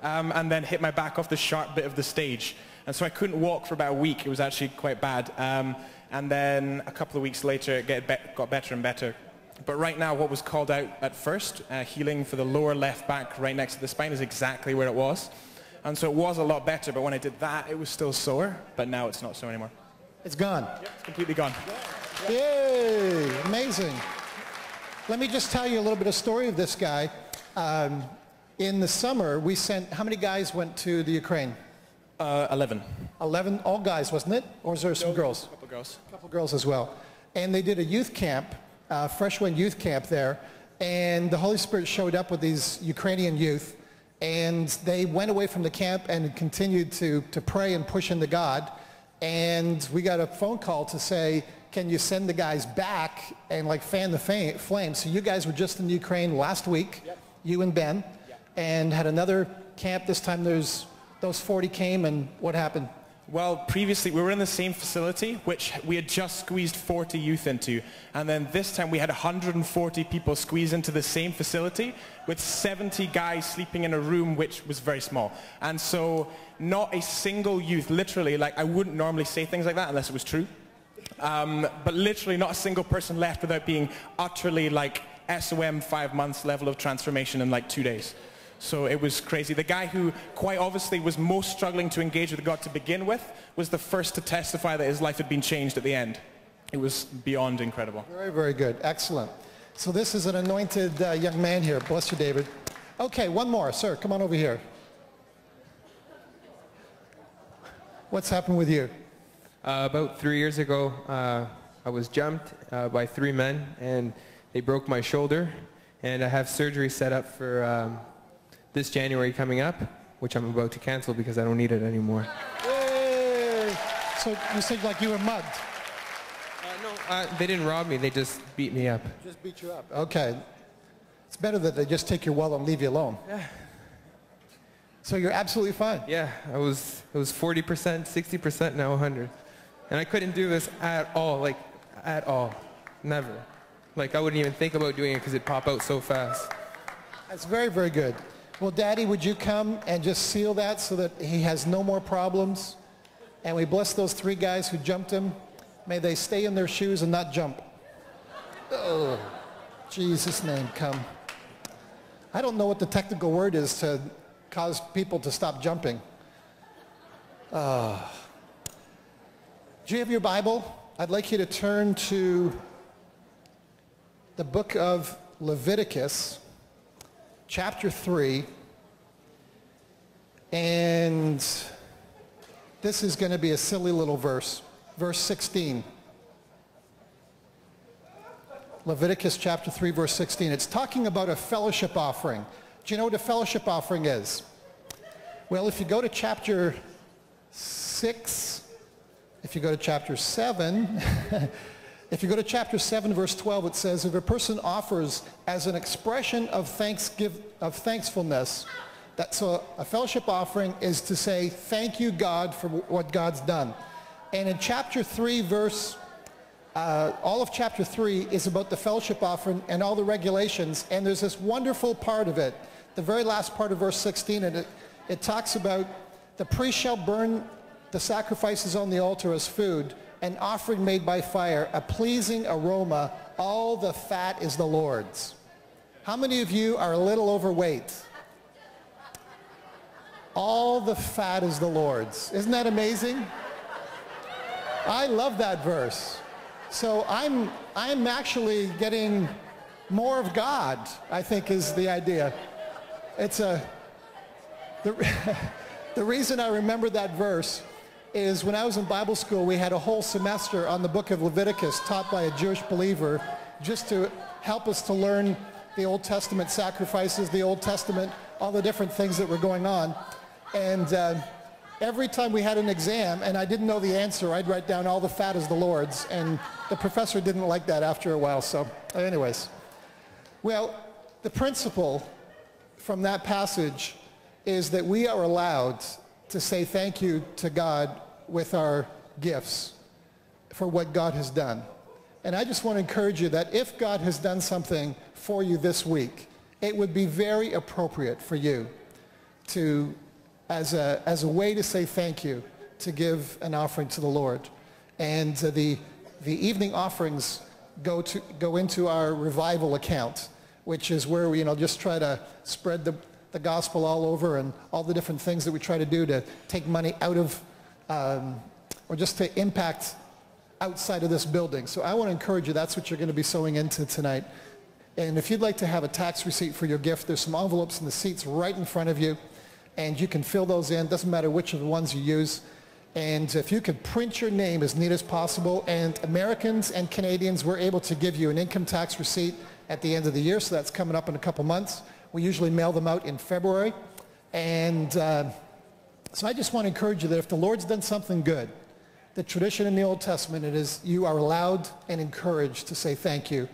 And then hit my back off the sharp bit of the stage. And so I couldn't walk for about a week. It was actually quite bad. And then a couple of weeks later, it got better and better. But right now, what was called out at first, healing for the lower left back right next to the spine, is exactly where it was. And so it was a lot better. But when I did that, it was still sore. But now it's not sore anymore. It's gone. Yep, it's completely gone. Yay! Amazing. Let me just tell you a little bit of story of this guy. In the summer, we sent, how many guys went to the Ukraine? 11. 11, all guys, wasn't it? Or was there some girls? A couple girls. A couple girls as well. And they did a youth camp, Freshwind youth camp there, and the Holy Spirit showed up with these Ukrainian youth, and they went away from the camp and continued to pray and push into God, and we got a phone call to say, can you send the guys back and like fan the flame? So you guys were just in Ukraine last week, you and Ben. And had another camp. This time those 40 came, and what happened? Well, previously we were in the same facility, which we had just squeezed 40 youth into. And then this time we had 140 people squeeze into the same facility with 70 guys sleeping in a room which was very small. And so not a single youth, literally, like I wouldn't normally say things like that unless it was true. But literally not a single person left without being utterly like SOM 5 months level of transformation in like 2 days. So it was crazy. The guy who quite obviously was most struggling to engage with God to begin with was the first to testify that his life had been changed at the end. It was beyond incredible. Very, very good. Excellent. So this is an anointed young man here. Bless you, David. Okay, one more. Sir, come on over here. What's happened with you? About 3 years ago, I was jumped by three men, and they broke my shoulder, and I have surgery set up for this January coming up, which I'm about to cancel because I don't need it anymore. Yay. So you said like you were mugged? No, they didn't rob me, they just beat me up. Just beat you up. Okay. It's better that they just take your wallet and leave you alone. Yeah. So you're absolutely fine? Yeah, it was 40%, 60%, now 100. And I couldn't do this at all, like at all, never. Like I wouldn't even think about doing it because it'd pop out so fast. That's very, very good. Well, Daddy, would you come and just seal that so that he has no more problems? And we bless those three guys who jumped him. May they stay in their shoes and not jump. Oh, Jesus' name, come. I don't know what the technical word is to cause people to stop jumping. Do you have your Bible? I'd like you to turn to the book of Leviticus. Chapter 3, and this is going to be a silly little verse, verse 16. Leviticus chapter 3, verse 16. It's talking about a fellowship offering. Do you know what a fellowship offering is? Well, if you go to chapter 6, if you go to chapter 7, if you go to chapter 7, verse 12, it says, if a person offers as an expression of thankfulness, that's a fellowship offering is to say, thank you, God, for what God's done. And in chapter 3, all of chapter 3 is about the fellowship offering and all the regulations. And there's this wonderful part of it, the very last part of verse 16, and it talks about the priest shall burn the sacrifices on the altar as food, an offering made by fire, a pleasing aroma, all the fat is the Lord's. How many of you are a little overweight? All the fat is the Lord's. Isn't that amazing? I love that verse. So I'm actually getting more of God, I think is the idea. It's the reason I remember that verse is when I was in Bible school, we had a whole semester on the book of Leviticus taught by a Jewish believer just to help us to learn the Old Testament sacrifices, the Old Testament, all the different things that were going on. And every time we had an exam and I didn't know the answer, I'd write down all the fat is the Lord's, and the professor didn't like that after a while. So anyways, well, the principle from that passage is that we are allowed to say thank you to God with our gifts for what God has done. And I just want to encourage you that if God has done something for you this week, it would be very appropriate for you to, as a way to say thank you, to give an offering to the Lord. And the evening offerings go into our revival account, which is where we just try to spread the gospel all over, and all the different things that we try to do to take money out of, or just to impact outside of this building. So I want to encourage you, that's what you're going to be sowing into tonight. And if you'd like to have a tax receipt for your gift, there's some envelopes in the seats right in front of you, and you can fill those in. Doesn't matter which of the ones you use. And if you could print your name as neat as possible, and Americans and Canadians, we're able to give you an income tax receipt at the end of the year, so that's coming up in a couple months. We usually mail them out in February. And so I just want to encourage you that if the Lord's done something good, the tradition in the Old Testament, it is you are allowed and encouraged to say thank you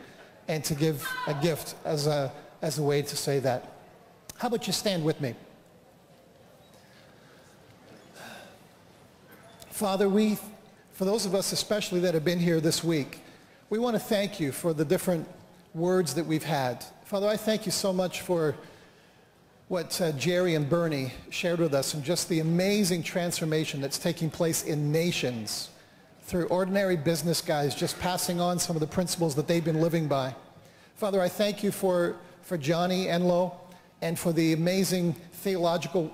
and to give a gift as a way to say that. How about you stand with me? Father, for those of us especially that have been here this week, we want to thank you for the different words that we've had. Father, I thank you so much for what Jerry and Bernie shared with us, and just the amazing transformation that's taking place in nations through ordinary business guys just passing on some of the principles that they've been living by. Father, I thank you for Johnny Enloe and for the amazing theological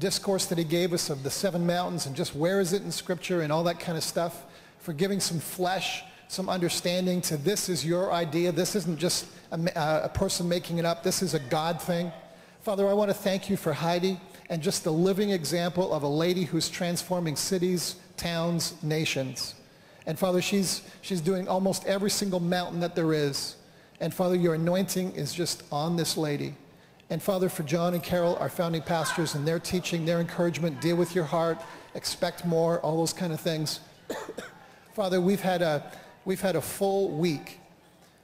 discourse that he gave us of the seven mountains and just where is it in Scripture and all that kind of stuff, for giving some flesh, some understanding to this is your idea. This isn't just a person making it up. This is a God thing. Father, I want to thank you for Heidi and just the living example of a lady who's transforming cities, towns, nations. And Father, she's doing almost every single mountain that there is. And Father, your anointing is just on this lady. And Father, for John and Carol, our founding pastors, and their teaching, their encouragement, deal with your heart, expect more, all those kind of things. Father, we've had a full week.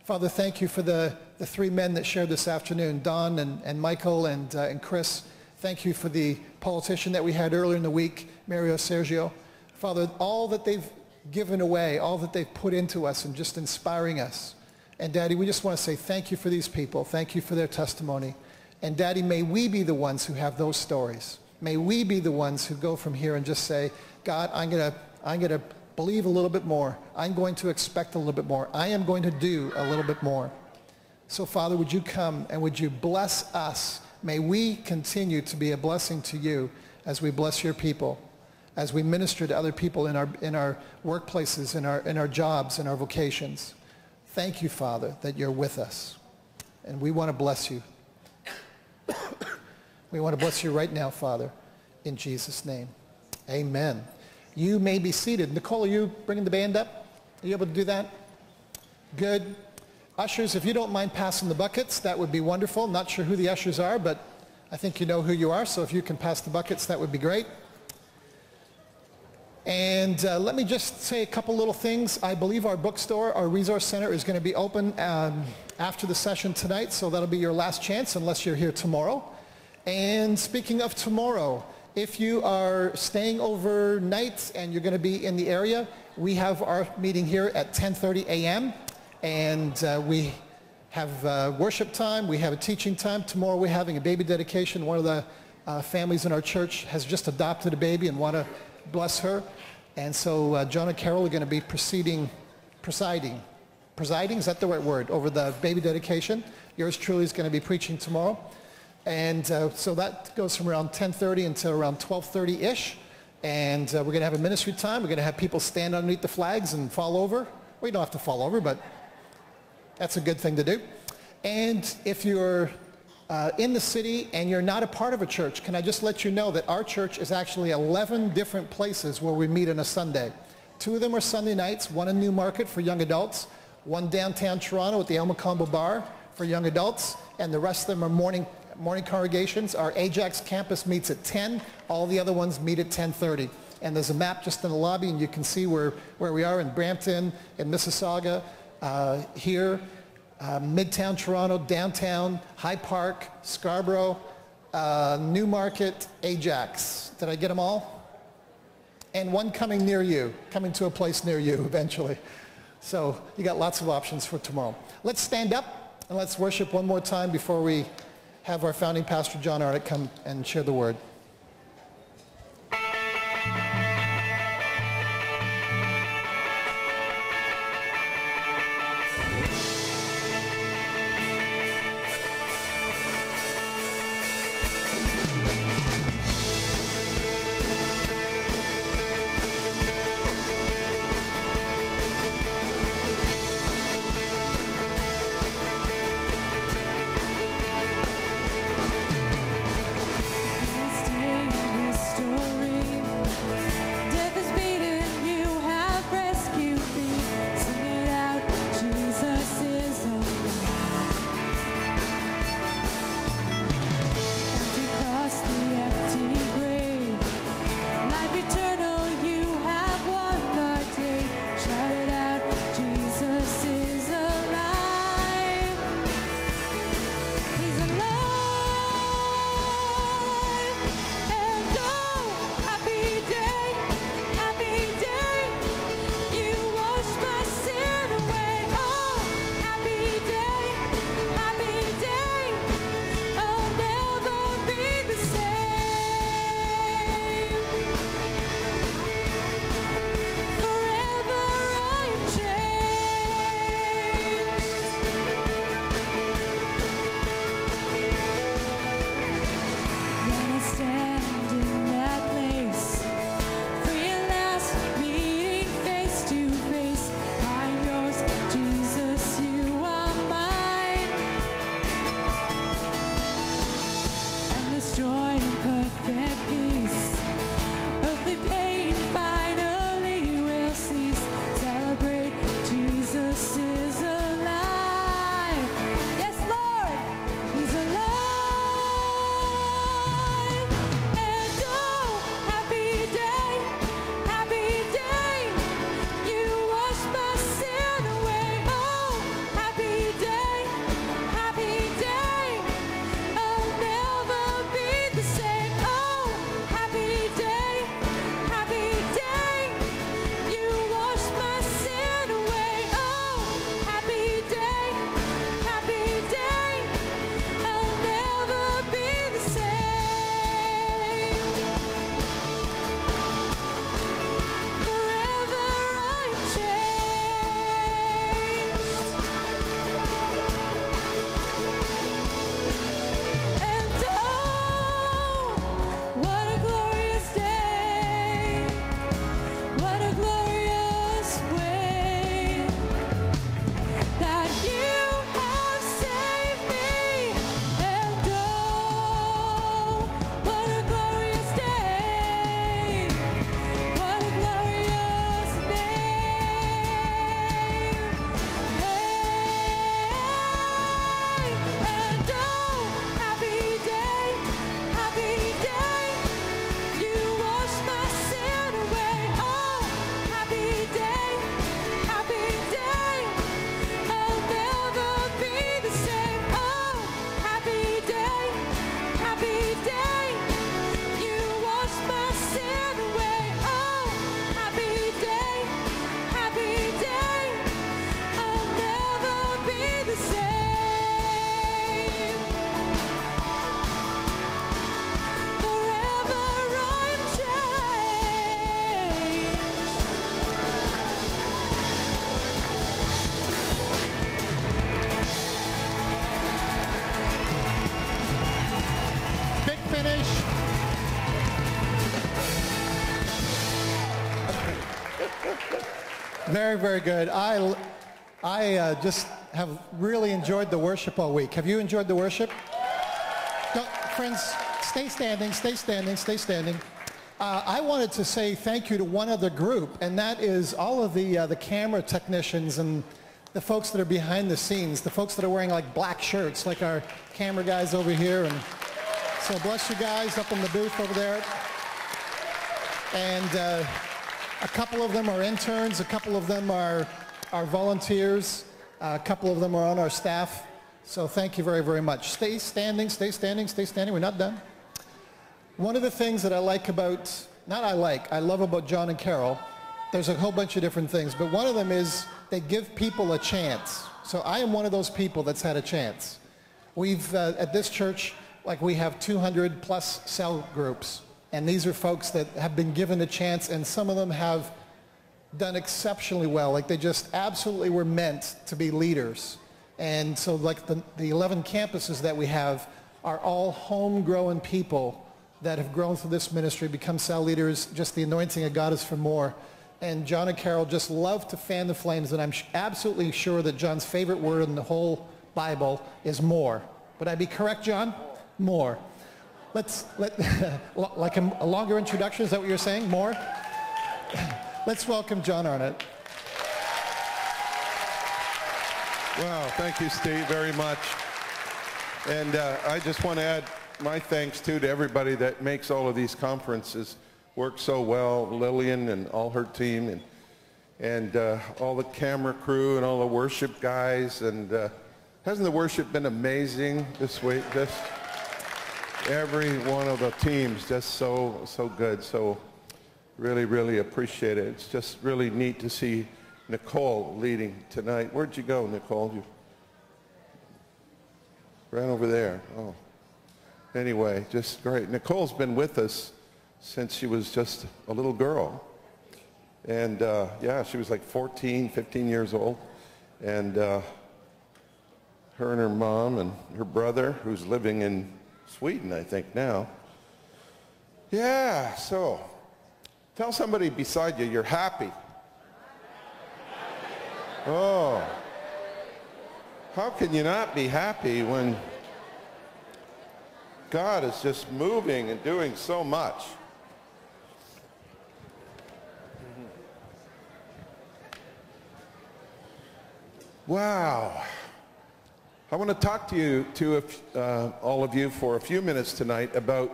Father, thank you for the three men that shared this afternoon, Don and Michael and Chris. Thank you for the politician that we had earlier in the week, Mario Sergio. Father, all that they've given away, all that they've put into us and just inspiring us. And Daddy, we just want to say thank you for these people. Thank you for their testimony. And Daddy, may we be the ones who have those stories. May we be the ones who go from here and just say, God, I'm gonna believe a little bit more. I'm going to expect a little bit more. I am going to do a little bit more. So Father, would you come and would you bless us? May we continue to be a blessing to you as we bless your people, as we minister to other people in our workplaces, in our jobs, in our vocations. Thank you, Father, that you're with us. And we want to bless you. We want to bless you right now, Father, in Jesus' name. Amen. You may be seated. Nicole, are you bringing the band up? Are you able to do that? Good. Ushers, if you don't mind passing the buckets, that would be wonderful. Not sure who the ushers are, but I think you know who you are, so if you can pass the buckets, that would be great. And let me just say a couple little things. I believe our bookstore, our resource center, is going to be open after the session tonight, so that'll be your last chance unless you're here tomorrow. And speaking of tomorrow, if you are staying overnight and you're going to be in the area, we have our meeting here at 10:30 a.m. And we have worship time, we have a teaching time. Tomorrow we're having a baby dedication. One of the families in our church has just adopted a baby and want to bless her. And so John and Carol are going to be presiding, is that the right word, over the baby dedication. Yours truly is going to be preaching tomorrow. And so that goes from around 10:30 until around 12:30-ish. And we're going to have a ministry time. We're going to have people stand underneath the flags and fall over. We don't have to fall over, but that's a good thing to do. And if you're in the city and you're not a part of a church, can I just let you know that our church is actually 11 different places where we meet on a Sunday. 2 of them are Sunday nights, one in Newmarket for young adults, one downtown Toronto at the El Macombo Bar for young adults, and the rest of them are morning congregations. Our Ajax campus meets at 10. All the other ones meet at 10:30. And there's a map just in the lobby, and you can see where we are in Brampton, in Mississauga, here, Midtown Toronto, downtown, High Park, Scarborough, Newmarket, Ajax. Did I get them all? And one coming near you, coming to a place near you eventually. So you got lots of options for tomorrow. Let's stand up and let's worship one more time before we have our founding pastor, John Arnott, come and share the word. Very, very good. I just have really enjoyed the worship all week. Have you enjoyed the worship? Don't, friends, stay standing, stay standing, stay standing. I wanted to say thank you to one other group, and that is all of the camera technicians and the folks that are behind the scenes, the folks that are wearing like black shirts, like our camera guys over here. And so bless you guys up in the booth over there. And a couple of them are interns, a couple of them are volunteers, a couple of them are on our staff. So thank you very, very much. Stay standing, stay standing, stay standing. We're not done. One of the things that I like about, I love about John and Carol, there's a whole bunch of different things, but one of them is they give people a chance. So I am one of those people that's had a chance. We've, at this church, like we have 200 plus cell groups, and these are folks that have been given a chance, and some of them have done exceptionally well. Like they just absolutely were meant to be leaders. And so like the 11 campuses that we have are all homegrown people that have grown through this ministry, become cell leaders, just the anointing of God is for more. And John and Carol just love to fan the flames, and I'm absolutely sure that John's favorite word in the whole Bible is more. Would I be correct, John? More. Like a longer introduction, is that what you're saying? More? Let's welcome John Arnott. Wow, thank you, Steve, very much. And I just want to add my thanks, too, to everybody that makes all of these conferences work so well, Lillian and all her team, and all the camera crew and all the worship guys. And hasn't the worship been amazing this week? Just every one of the teams, just so good. So really, really appreciate it. It's just really neat to see Nicole leading tonight. Where'd you go, Nicole? You ran over there. Oh. Anyway, just great. Nicole's been with us since she was just a little girl. And yeah, she was like 14, 15 years old. And her and her mom and her brother, who's living in Sweden, I think, now. Yeah, so tell somebody beside you you're happy. Oh, how can you not be happy when God is just moving and doing so much? Wow. I want to talk to you, all of you for a few minutes tonight about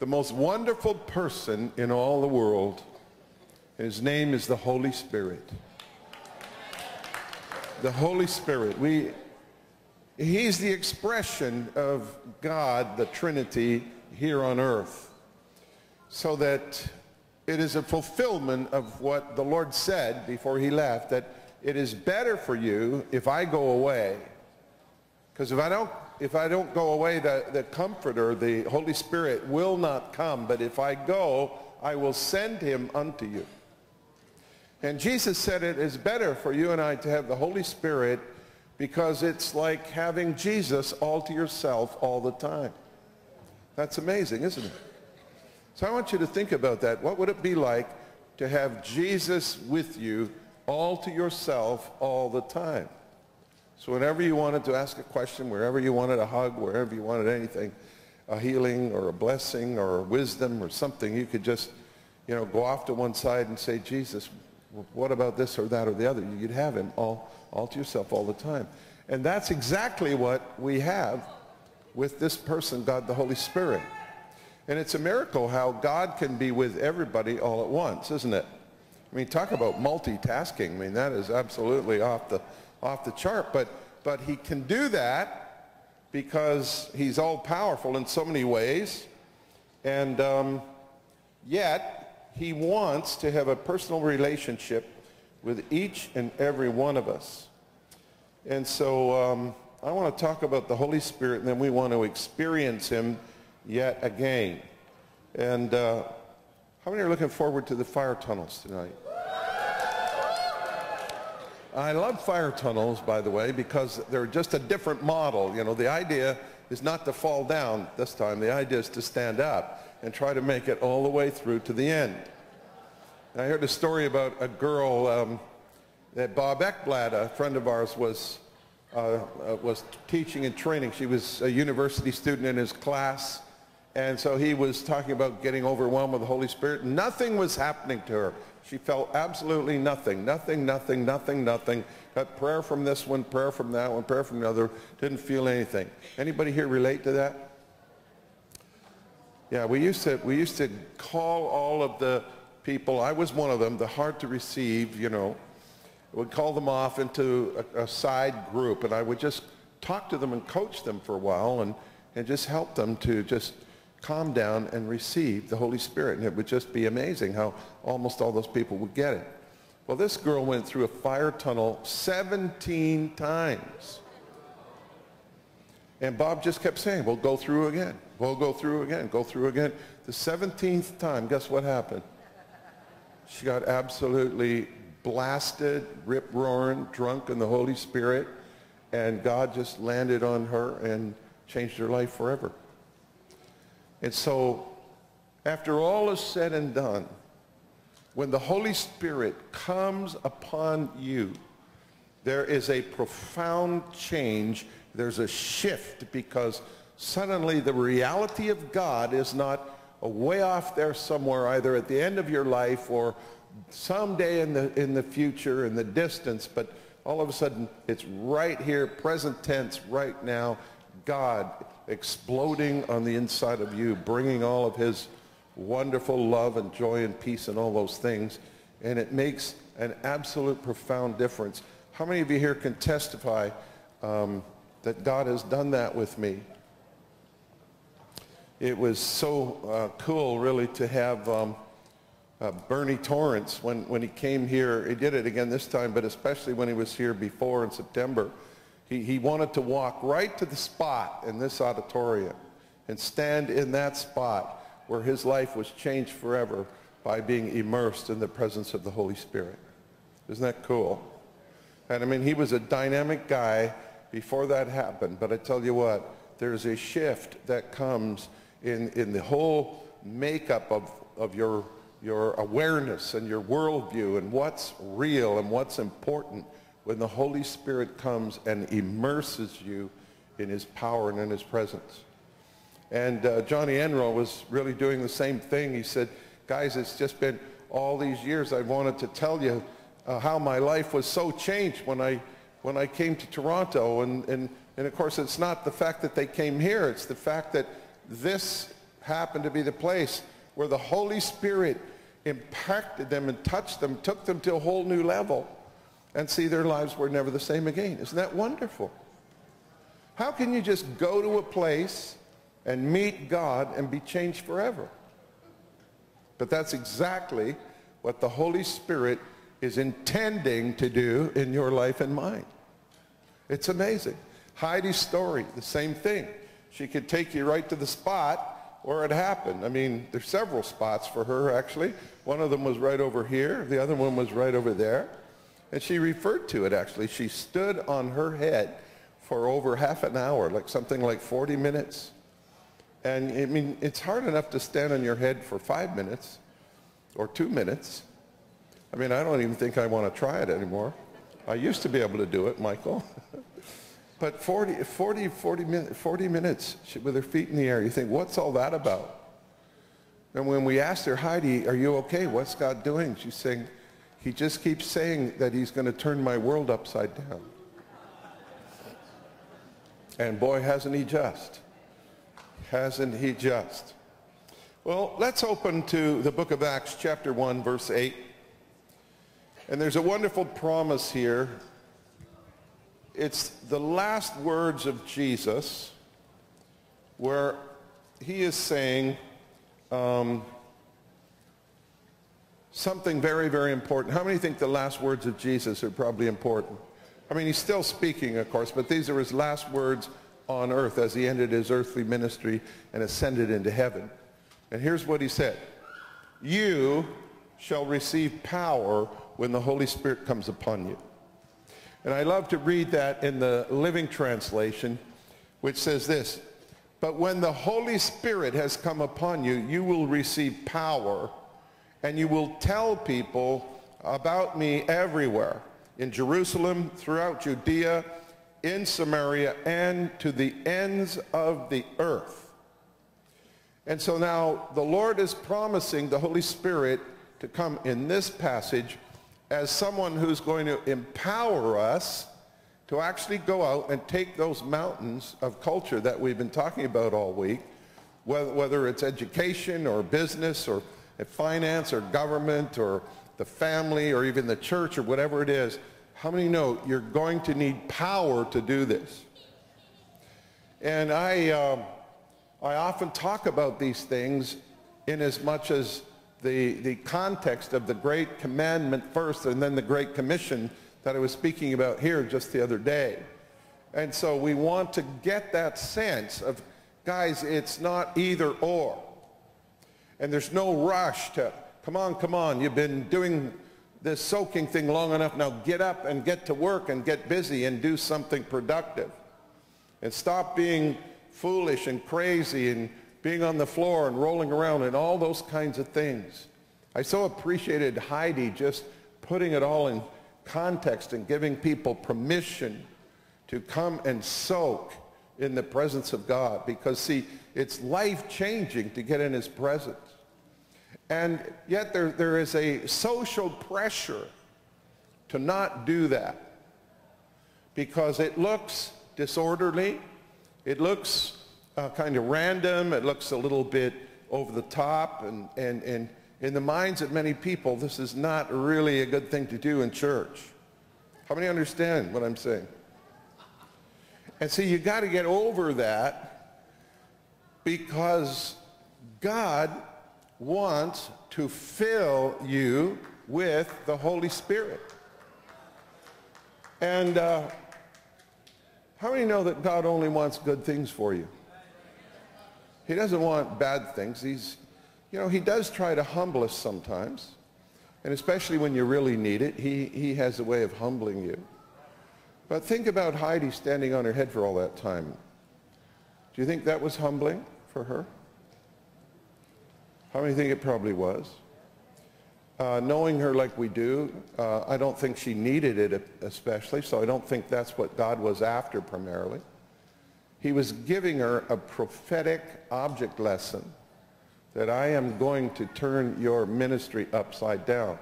the most wonderful person in all the world. His name is the Holy Spirit. The Holy Spirit. He's the expression of God, the Trinity, here on earth, so that it is a fulfillment of what the Lord said before he left, that it is better for you if I go away, because if I don't go away, the Comforter, the Holy Spirit, will not come, but if I go, I will send him unto you. And Jesus said it is better for you and I to have the Holy Spirit, because it's like having Jesus all to yourself all the time. That's amazing, isn't it? So I want you to think about that. What would it be like to have Jesus with you all to yourself all the time? So whenever you wanted to ask a question, wherever you wanted a hug, wherever you wanted anything, a healing or a blessing or a wisdom or something, you could just, you know, go off to one side and say, Jesus, what about this or that or the other? You'd have him all to yourself all the time. And that's exactly what we have with this person, God the Holy Spirit. And it's a miracle how God can be with everybody all at once, isn't it? I mean, talk about multitasking. I mean, that is absolutely off the chart. But he can do that because he's all-powerful in so many ways. And yet, he wants to have a personal relationship with each and every one of us. And so I want to talk about the Holy Spirit, and then we want to experience him yet again. And how many are looking forward to the fire tunnels tonight? I love fire tunnels, by the way, because they're just a different model. You know, the idea is not to fall down this time. The idea is to stand up and try to make it all the way through to the end. I heard a story about a girl that Bob Ekblad, a friend of ours, was teaching and training. She was a university student in his class, and so he was talking about getting overwhelmed with the Holy Spirit. Nothing was happening to her. She felt absolutely nothing. Got prayer from this one, prayer from that one, prayer from the other. Didn't feel anything. Anybody here relate to that? Yeah, we used to call all of the people, I was one of them, the hard to receive, you know. We'd call them off into a side group, and I would just talk to them and coach them for a while and just help them to just calm down and receive the Holy Spirit. And it would just be amazing how almost all those people would get it. Well, this girl went through a fire tunnel 17 times. And Bob just kept saying, we'll go through again. We'll go through again, go through again. The 17th time, guess what happened? She got absolutely blasted, rip-roaring, drunk in the Holy Spirit, and God just landed on her and changed her life forever. And so, after all is said and done, when the Holy Spirit comes upon you, there is a profound change. There's a shift, because suddenly the reality of God is not way off there somewhere, either at the end of your life or someday in the future, in the distance, but all of a sudden it's right here, present tense, right now, God exploding on the inside of you, bringing all of his wonderful love and joy and peace and all those things, and it makes an absolute profound difference. How many of you here can testify that God has done that with me? It was so cool, really, to have Bernie Torrance, when he came here. He did it again this time, but especially when he was here before in September. He wanted to walk right to the spot in this auditorium and stand in that spot where his life was changed forever by being immersed in the presence of the Holy Spirit. Isn't that cool? And I mean, he was a dynamic guy before that happened, but I tell you what, there's a shift that comes in the whole makeup of your awareness and your worldview and what's real and what's important when the Holy Spirit comes and immerses you in his power and in his presence. And Johnny Enroll was really doing the same thing. He said, guys, it's just been all these years I wanted to tell you how my life was so changed when I came to Toronto. And of course, it's not the fact that they came here. It's the fact that this happened to be the place where the Holy Spirit impacted them and touched them, took them to a whole new level. And see, their lives were never the same again. Isn't that wonderful? How can you just go to a place and meet God and be changed forever? But that's exactly what the Holy Spirit is intending to do in your life and mine. It's amazing. Heidi's story, the same thing. She could take you right to the spot where it happened. I mean, there's several spots for her, actually. One of them was right over here. The other one was right over there. And she referred to it, actually. She stood on her head for over half an hour, like something like 40 minutes. And, I mean, it's hard enough to stand on your head for 5 minutes or 2 minutes. I mean, I don't even think I want to try it anymore. I used to be able to do it, Michael. But 40 minutes with her feet in the air. You think, what's all that about? And when we asked her, Heidi, are you okay? What's God doing? She's saying, he just keeps saying that he's going to turn my world upside down. And boy, hasn't he just. Hasn't he just. Well, let's open to the book of Acts, chapter 1, verse 8. And there's a wonderful promise here. It's the last words of Jesus, where he is saying something very, very important. How many think the last words of Jesus are probably important? I mean, he's still speaking, of course, but these are his last words on earth as he ended his earthly ministry and ascended into heaven. And here's what he said. You shall receive power when the Holy Spirit comes upon you. And I love to read that in the Living Translation, which says this, but when the Holy Spirit has come upon you, you will receive power, and you will tell people about me everywhere, in Jerusalem, throughout Judea, in Samaria, and to the ends of the earth. And so now the Lord is promising the Holy Spirit to come in this passage as someone who's going to empower us to actually go out and take those mountains of culture that we've been talking about all week, whether it's education or business or finance or government or the family or even the church or whatever it is. How many know you're going to need power to do this? And I often talk about these things in as much as the context of the Great Commandment first and then the Great Commission that I was speaking about here just the other day. And so we want to get that sense of, guys, it's not either or. And there's no rush to, come on, you've been doing this soaking thing long enough, now get up and get to work and get busy and do something productive. And stop being foolish and crazy and being on the floor and rolling around and all those kinds of things. I so appreciated Heidi just putting it all in context and giving people permission to come and soak in the presence of God, because see, it's life-changing to get in His presence. And yet there is a social pressure to not do that, because it looks disorderly, it looks kind of random, it looks a little bit over the top, and in the minds of many people, this is not really a good thing to do in church. How many understand what I'm saying? And see, you got to get over that, because God wants to fill you with the Holy Spirit. And how many know that God only wants good things for you? He doesn't want bad things. You know, He does try to humble us sometimes, and especially when you really need it, he has a way of humbling you. But think about Heidi standing on her head for all that time. Do you think that was humbling for her? How many think it probably was? Knowing her like we do, I don't think she needed it especially, so I don't think that's what God was after primarily. He was giving her a prophetic object lesson that I am going to turn your ministry upside down.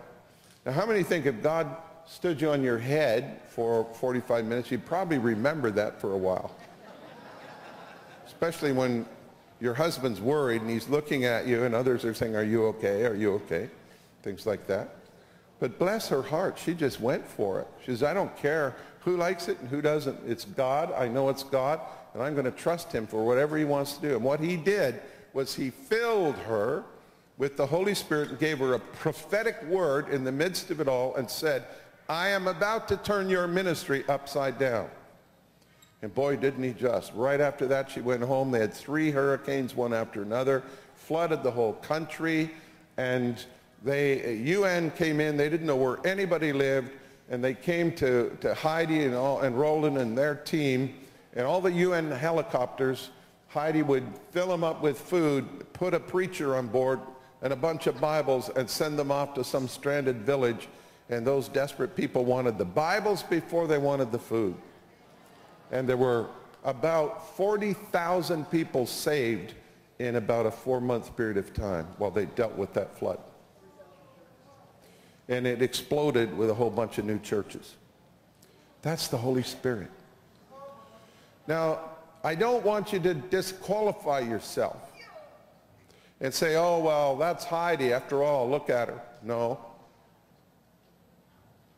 Now, how many think if God stood you on your head for 45 minutes, you'd probably remember that for a while? Especially when your husband's worried and he's looking at you and others are saying, are you okay? Are you okay? Things like that. But bless her heart, she just went for it. She says, I don't care who likes it and who doesn't. It's God. I know it's God, and I'm going to trust Him for whatever He wants to do. And what He did was He filled her with the Holy Spirit and gave her a prophetic word in the midst of it all and said, I am about to turn your ministry upside down. And boy, didn't He just. Right after that, she went home. They had 3 hurricanes, one after another, flooded the whole country, and the UN came in. They didn't know where anybody lived, and they came to Heidi and Roland and their team, and all the UN helicopters. Heidi would fill them up with food, put a preacher on board and a bunch of Bibles, and send them off to some stranded village. And those desperate people wanted the Bibles before they wanted the food. And there were about 40,000 people saved in about a 4-month period of time while they dealt with that flood. And it exploded with a whole bunch of new churches. That's the Holy Spirit. Now, I don't want you to disqualify yourself and say, oh, well, that's Heidi. After all, look at her. No.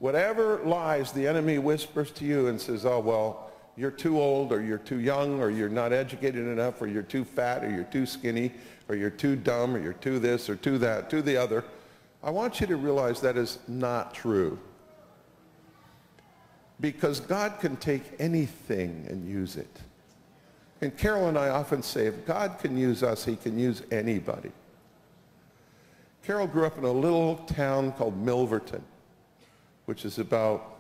Whatever lies the enemy whispers to you and says, oh, well, you're too old, or you're too young, or you're not educated enough, or you're too fat, or you're too skinny, or you're too dumb, or you're too this, or too that, too the other. I want you to realize that is not true. Because God can take anything and use it. And Carol and I often say, if God can use us, He can use anybody. Carol grew up in a little town called Milverton, which is about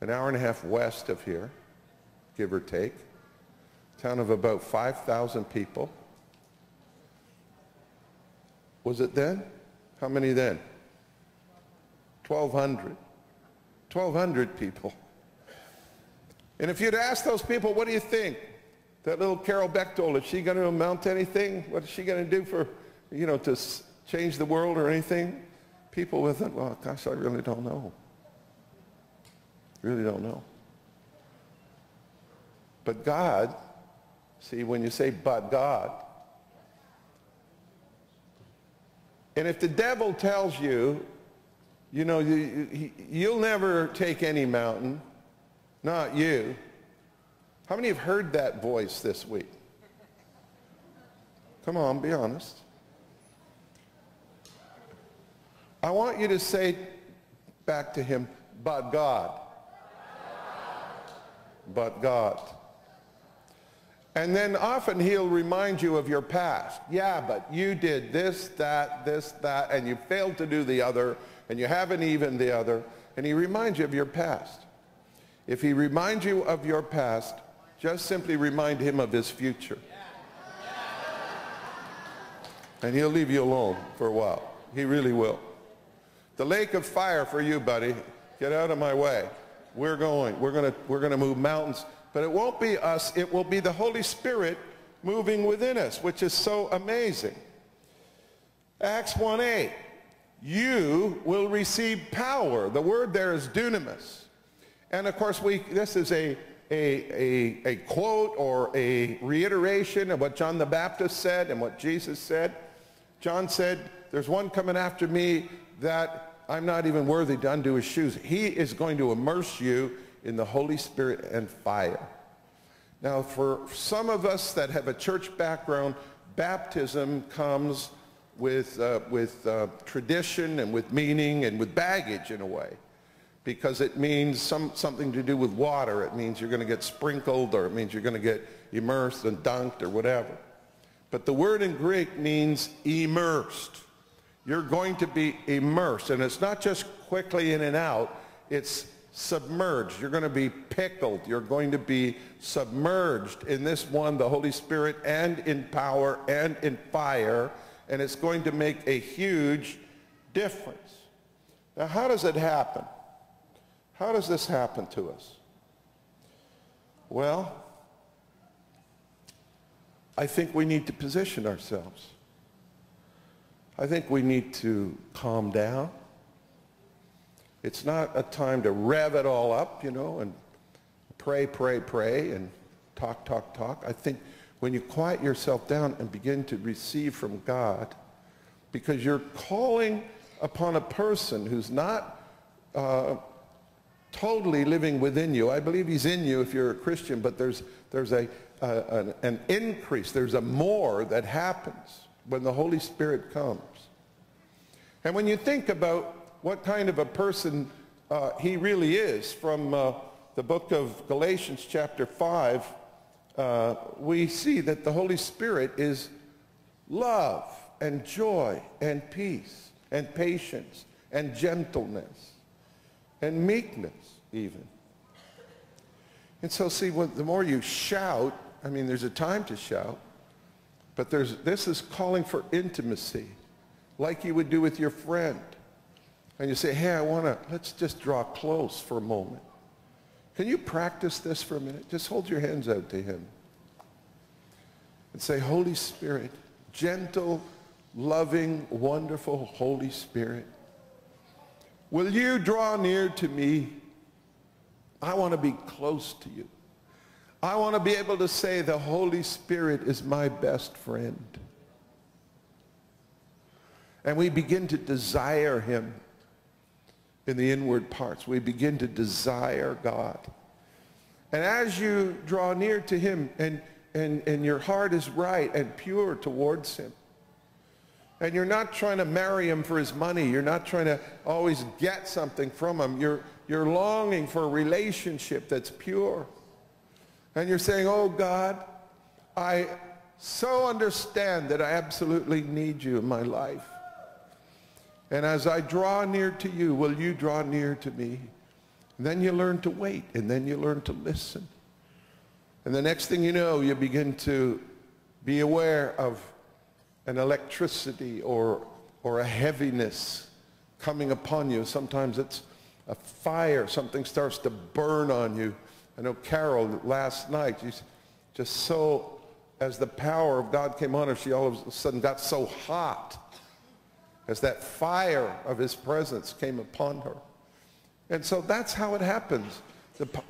an hour and a half west of here, give or take. A town of about 5,000 people. Was it then? How many then? 1,200. 1,200 people. And if you'd asked those people, what do you think? That little Carol Bechtold, is she going to amount to anything? What is she going to do for, you know, to change the world or anything? People would think, well, gosh, I really don't know. Really don't know. But God, see, when you say, but God, and if the devil tells you, you know, you'll never take any mountain, not you. How many have heard that voice this week? Come on, be honest. I want you to say back to him, but God. But God. And then often he'll remind you of your past. Yeah, but you did this, that, and you failed to do the other, and you haven't even the other. And he reminds you of your past. If he reminds you of your past, just simply remind him of his future. And he'll leave you alone for a while. He really will. The lake of fire for you, buddy. Get out of my way. We're going. We're going to move mountains. But it won't be us, it will be the Holy Spirit moving within us, which is so amazing. Acts 1:8, you will receive power. The word there is dunamis. And of course, this is a quote or a reiteration of what John the Baptist said and what Jesus said. John said, there's one coming after me that I'm not even worthy to undo his shoes. He is going to immerse you in the Holy Spirit and fire. Now, for some of us that have a church background, baptism comes with tradition and with meaning and with baggage in a way, because it means something to do with water. It means you're going to get sprinkled, or it means you're going to get immersed and dunked or whatever. But the word in Greek means immersed. You're going to be immersed, and it's not just quickly in and out. It's submerged. You're going to be pickled. You're going to be submerged in this one, the Holy Spirit, and in power and in fire, and it's going to make a huge difference. Now, how does it happen? How does this happen to us? Well, I think we need to position ourselves. I think we need to calm down. It's not a time to rev it all up, you know, and pray, pray, pray, and talk, talk, talk. I think when you quiet yourself down and begin to receive from God, because you're calling upon a person who's not totally living within you. I believe he's in you if you're a Christian, but there's an increase. There's a more that happens when the Holy Spirit comes. And when you think about what kind of a person he really is. From the book of Galatians chapter 5, we see that the Holy Spirit is love and joy and peace and patience and gentleness and meekness even. And so see, the more you shout, I mean, there's a time to shout, but this is calling for intimacy, like you would do with your friend. And you say, hey, let's just draw close for a moment. Can you practice this for a minute? Just hold your hands out to him. And say, Holy Spirit, gentle, loving, wonderful Holy Spirit, will you draw near to me? I want to be close to you. I want to be able to say the Holy Spirit is my best friend. And we begin to desire him. In the inward parts, we begin to desire God. And as you draw near to him and your heart is right and pure towards him, and you're not trying to marry him for his money, you're not trying to always get something from him, you're longing for a relationship that's pure. And you're saying, oh God, I so understand that I absolutely need you in my life. And as I draw near to you, will you draw near to me? And then you learn to wait, and then you learn to listen. And the next thing you know, you begin to be aware of an electricity or or a heaviness coming upon you. Sometimes it's a fire, something starts to burn on you. I know Carol last night, she's just so, as the power of God came on her, she all of a sudden got so hot as that fire of his presence came upon her. And so that's how it happens.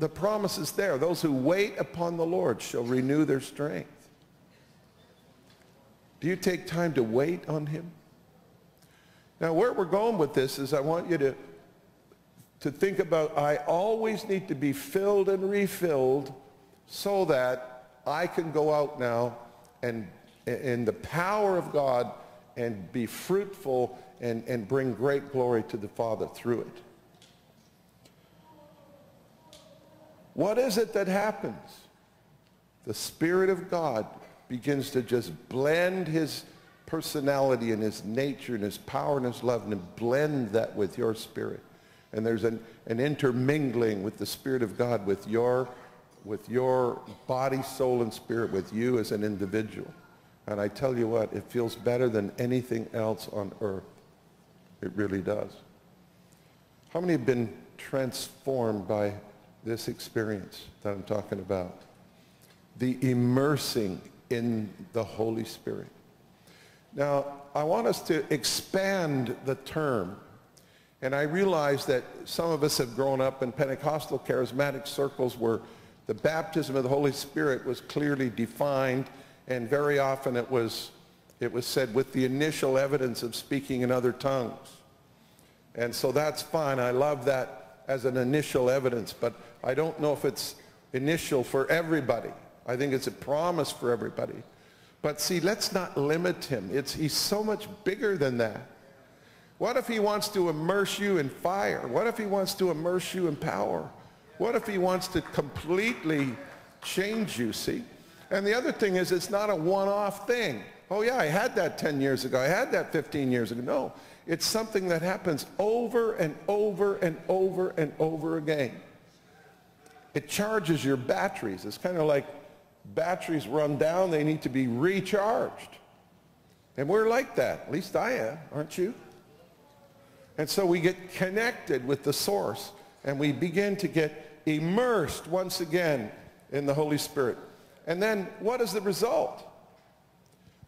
The promise is there. Those who wait upon the Lord shall renew their strength. Do you take time to wait on him? Now, where we're going with this is I want you to think about, I always need to be filled and refilled so that I can go out now and in the power of God and be fruitful and bring great glory to the Father through it. What is it that happens? The Spirit of God begins to just blend his personality and his nature and his power and his love and blend that with your spirit. And there's an intermingling with the Spirit of God, with your body, soul, and spirit, with you as an individual. And I tell you what, it feels better than anything else on earth. It really does. How many have been transformed by this experience that I'm talking about? The immersing in the Holy Spirit. Now, I want us to expand the term. And I realize that some of us have grown up in Pentecostal charismatic circles where the baptism of the Holy Spirit was clearly defined, and very often it was said with the initial evidence of speaking in other tongues. And so that's fine. I love that as an initial evidence, but I don't know if it's initial for everybody. I think it's a promise for everybody. But see, let's not limit him. He's so much bigger than that. What if he wants to immerse you in fire? What if he wants to immerse you in power? What if he wants to completely change you, see? And the other thing is, it's not a one-off thing. Oh yeah, I had that 10 years ago. I had that 15 years ago. No, it's something that happens over and over and over and over again. It charges your batteries. It's kind of like batteries run down. They need to be recharged. And we're like that. At least I am, aren't you? And so we get connected with the source, and we begin to get immersed once again in the Holy Spirit. And then what is the result?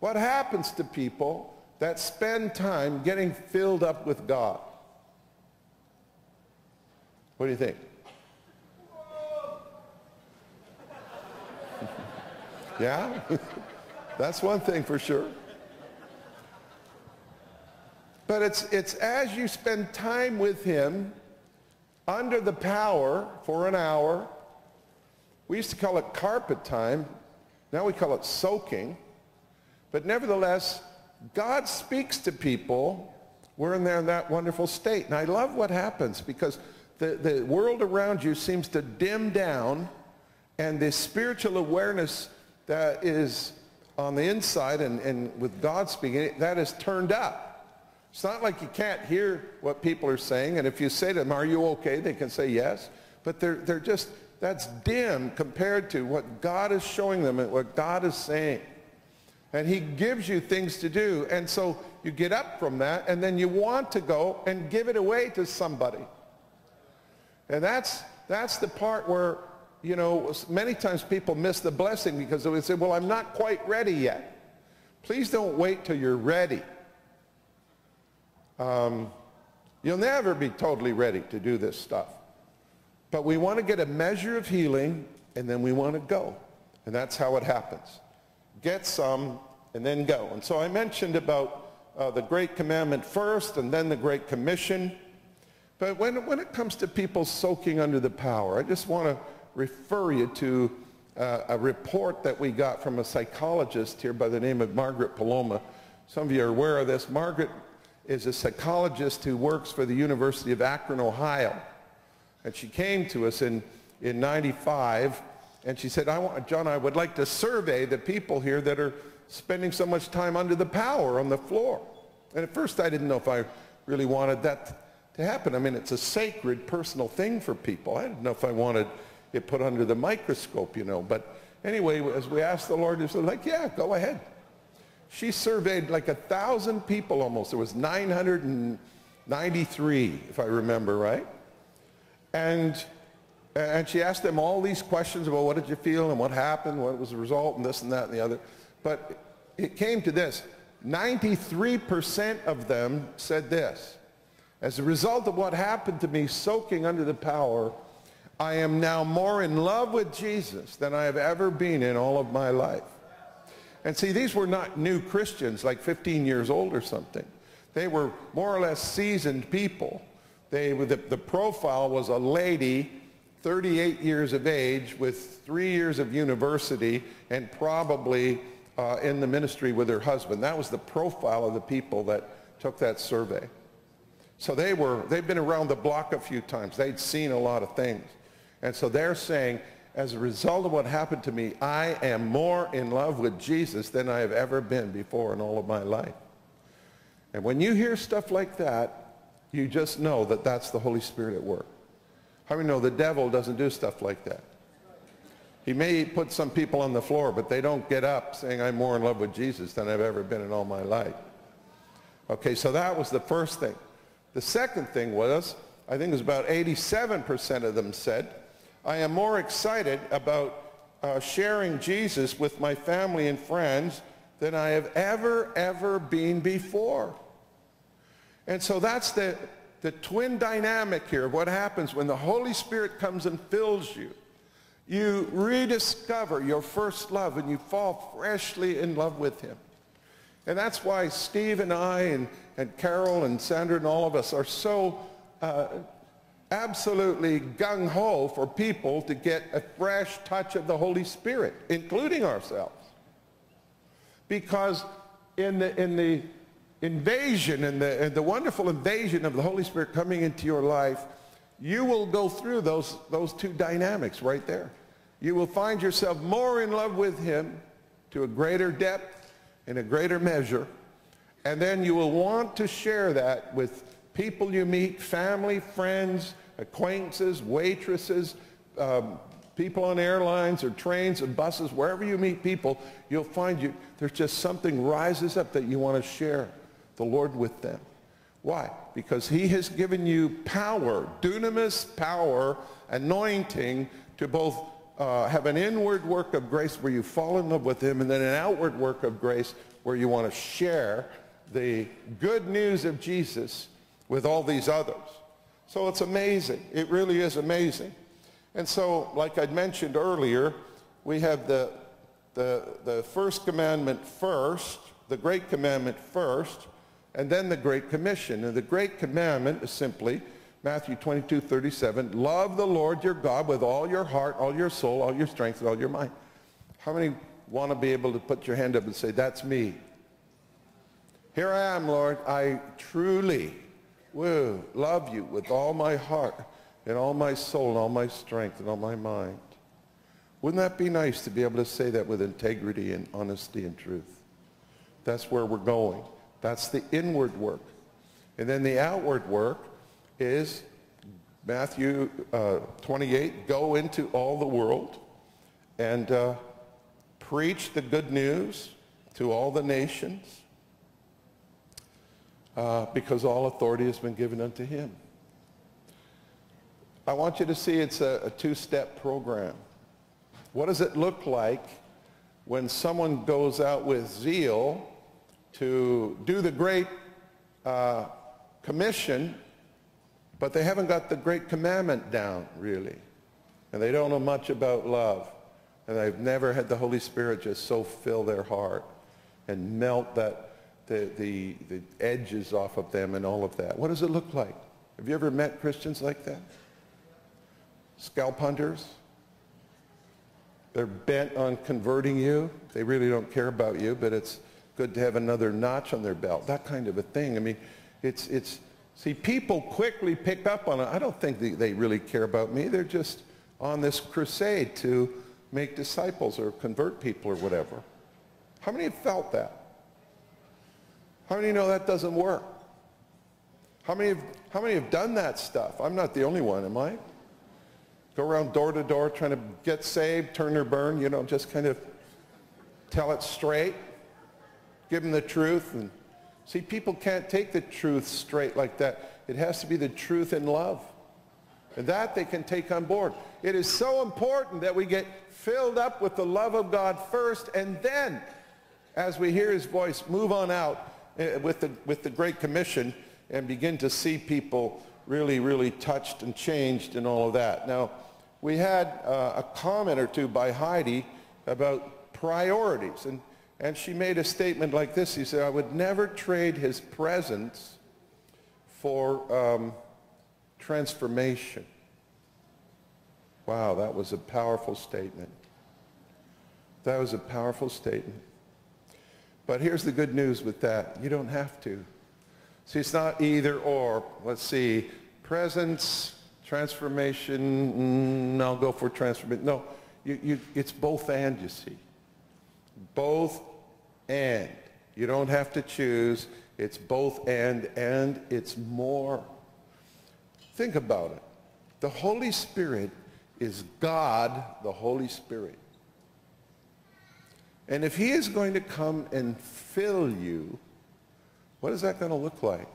What happens to people that spend time getting filled up with God? What do you think? Yeah? That's one thing for sure. But it's as you spend time with him under the power for an hour. We used to call it carpet time. Now we call it soaking. But nevertheless, God speaks to people. We're in there in that wonderful state. And I love what happens, because the world around you seems to dim down, and the spiritual awareness that is on the inside and with God speaking, that is turned up. It's not like you can't hear what people are saying, and if you say to them, are you okay? They can say yes, but they're just, that's dim compared to what God is showing them and what God is saying. And he gives you things to do, and so you get up from that, and then you want to go and give it away to somebody. And that's the part where, you know, many times people miss the blessing because they would say, well, I'm not quite ready yet. Please don't wait till you're ready. You'll never be totally ready to do this stuff. But we want to get a measure of healing, and then we want to go. And that's how it happens. Get some, and then go. And so I mentioned about the Great Commandment first, and then the Great Commission. But when it comes to people soaking under the power, I just want to refer you to a report that we got from a psychologist here by the name of Margaret Paloma. Some of you are aware of this. Margaret is a psychologist who works for the University of Akron, Ohio. And she came to us in 95, and she said, John, I would like to survey the people here that are spending so much time under the power on the floor. And at first I didn't know if I really wanted that to happen. I mean, it's a sacred personal thing for people. I didn't know if I wanted it put under the microscope, you know. But anyway, as we asked the Lord, he was like, yeah, go ahead. She surveyed like 1,000 people almost. There was 993, if I remember right. And she asked them all these questions about what did you feel and what happened, what was the result, and this and that and the other. But it came to this. 93% of them said this. As a result of what happened to me, soaking under the power, I am now more in love with Jesus than I have ever been in all of my life. And see, these were not new Christians, like 15 years old or something. They were more or less seasoned people. The profile was a lady, 38 years of age, with 3 years of university, and probably in the ministry with her husband. That was the profile of the people that took that survey. So they've been around the block a few times. They'd seen a lot of things. And so they're saying, as a result of what happened to me, I am more in love with Jesus than I have ever been before in all of my life. And when you hear stuff like that, you just know that that's the Holy Spirit at work. How many know the devil doesn't do stuff like that? He may put some people on the floor, but they don't get up saying, I'm more in love with Jesus than I've ever been in all my life. Okay, so that was the first thing. The second thing was, I think it was about 87% of them said, I am more excited about sharing Jesus with my family and friends than I have ever been before. And so that's the twin dynamic here of what happens when the Holy Spirit comes and fills you. You rediscover your first love and you fall freshly in love with him. And that's why Steve and I and Carol and Sandra and all of us are so absolutely gung-ho for people to get a fresh touch of the Holy Spirit, including ourselves. Because in the invasion, in the wonderful invasion of the Holy Spirit coming into your life, you will go through those two dynamics right there. You will find yourself more in love with him to a greater depth, in a greater measure, and then you will want to share that with people you meet, family, friends, acquaintances, waitresses, people on airlines or trains and buses, wherever you meet people, you'll find there's just something rises up that you want to share the Lord with them. Why? Because he has given you power, dunamis power, anointing to both have an inward work of grace where you fall in love with him, and then an outward work of grace where you want to share the good news of Jesus with all these others. So it's amazing. It really is amazing. And so, like I mentioned earlier, we have the first commandment first, the great commandment first, and then the Great Commission. And the Great Commandment is simply Matthew 22:37, love the Lord your God with all your heart, all your soul, all your strength, and all your mind. How many want to be able to put your hand up and say, that's me? Here I am, Lord. I truly will love you with all my heart and all my soul and all my strength and all my mind. Wouldn't that be nice to be able to say that with integrity and honesty and truth? That's where we're going. That's the inward work. And then the outward work is Matthew 28, go into all the world and preach the good news to all the nations because all authority has been given unto him. I want you to see it's a two-step program. What does it look like when someone goes out with zeal to do the Great Commission, but they haven't got the Great Commandment down, really. And they don't know much about love. And they've never had the Holy Spirit just so fill their heart and melt the edges off of them and all of that. What does it look like? Have you ever met Christians like that? Scalp hunters? They're bent on converting you. They really don't care about you, but it's good to have another notch on their belt, that kind of a thing. I mean, see, people quickly pick up on it. I don't think they really care about me. They're just on this crusade to make disciples or convert people or whatever. How many have felt that? How many know that doesn't work? How many have done that stuff? I'm not the only one, am I? Go around door to door trying to get saved, turn or burn, you know, just kind of tell it straight. Give them the truth. And see, people can't take the truth straight like that. It has to be the truth in love. And that they can take on board. It is so important that we get filled up with the love of God first, and then, as we hear his voice, move on out with the Great Commission and begin to see people really, really touched and changed and all of that. Now, we had a comment or two by Heidi about priorities, and she made a statement like this. She said, I would never trade his presence for transformation. Wow, that was a powerful statement. That was a powerful statement. But here's the good news with that. You don't have to. See, it's not either or. Let's see. Presence, transformation, I'll go for transformation. No, it's both and, you see. Both and. You don't have to choose. It's both and it's more. Think about it. The Holy Spirit is God, the Holy Spirit. And if he is going to come and fill you, what is that going to look like?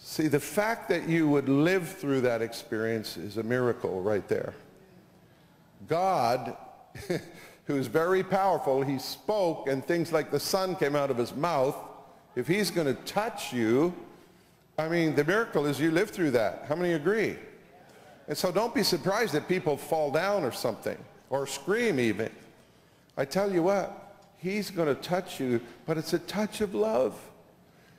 See, the fact that you would live through that experience is a miracle right there. God, who is very powerful, he spoke and things like the sun came out of his mouth. If he's going to touch you, I mean, the miracle is you live through that. How many agree? And so don't be surprised that people fall down or something, or scream even. I tell you what, he's going to touch you, but it's a touch of love.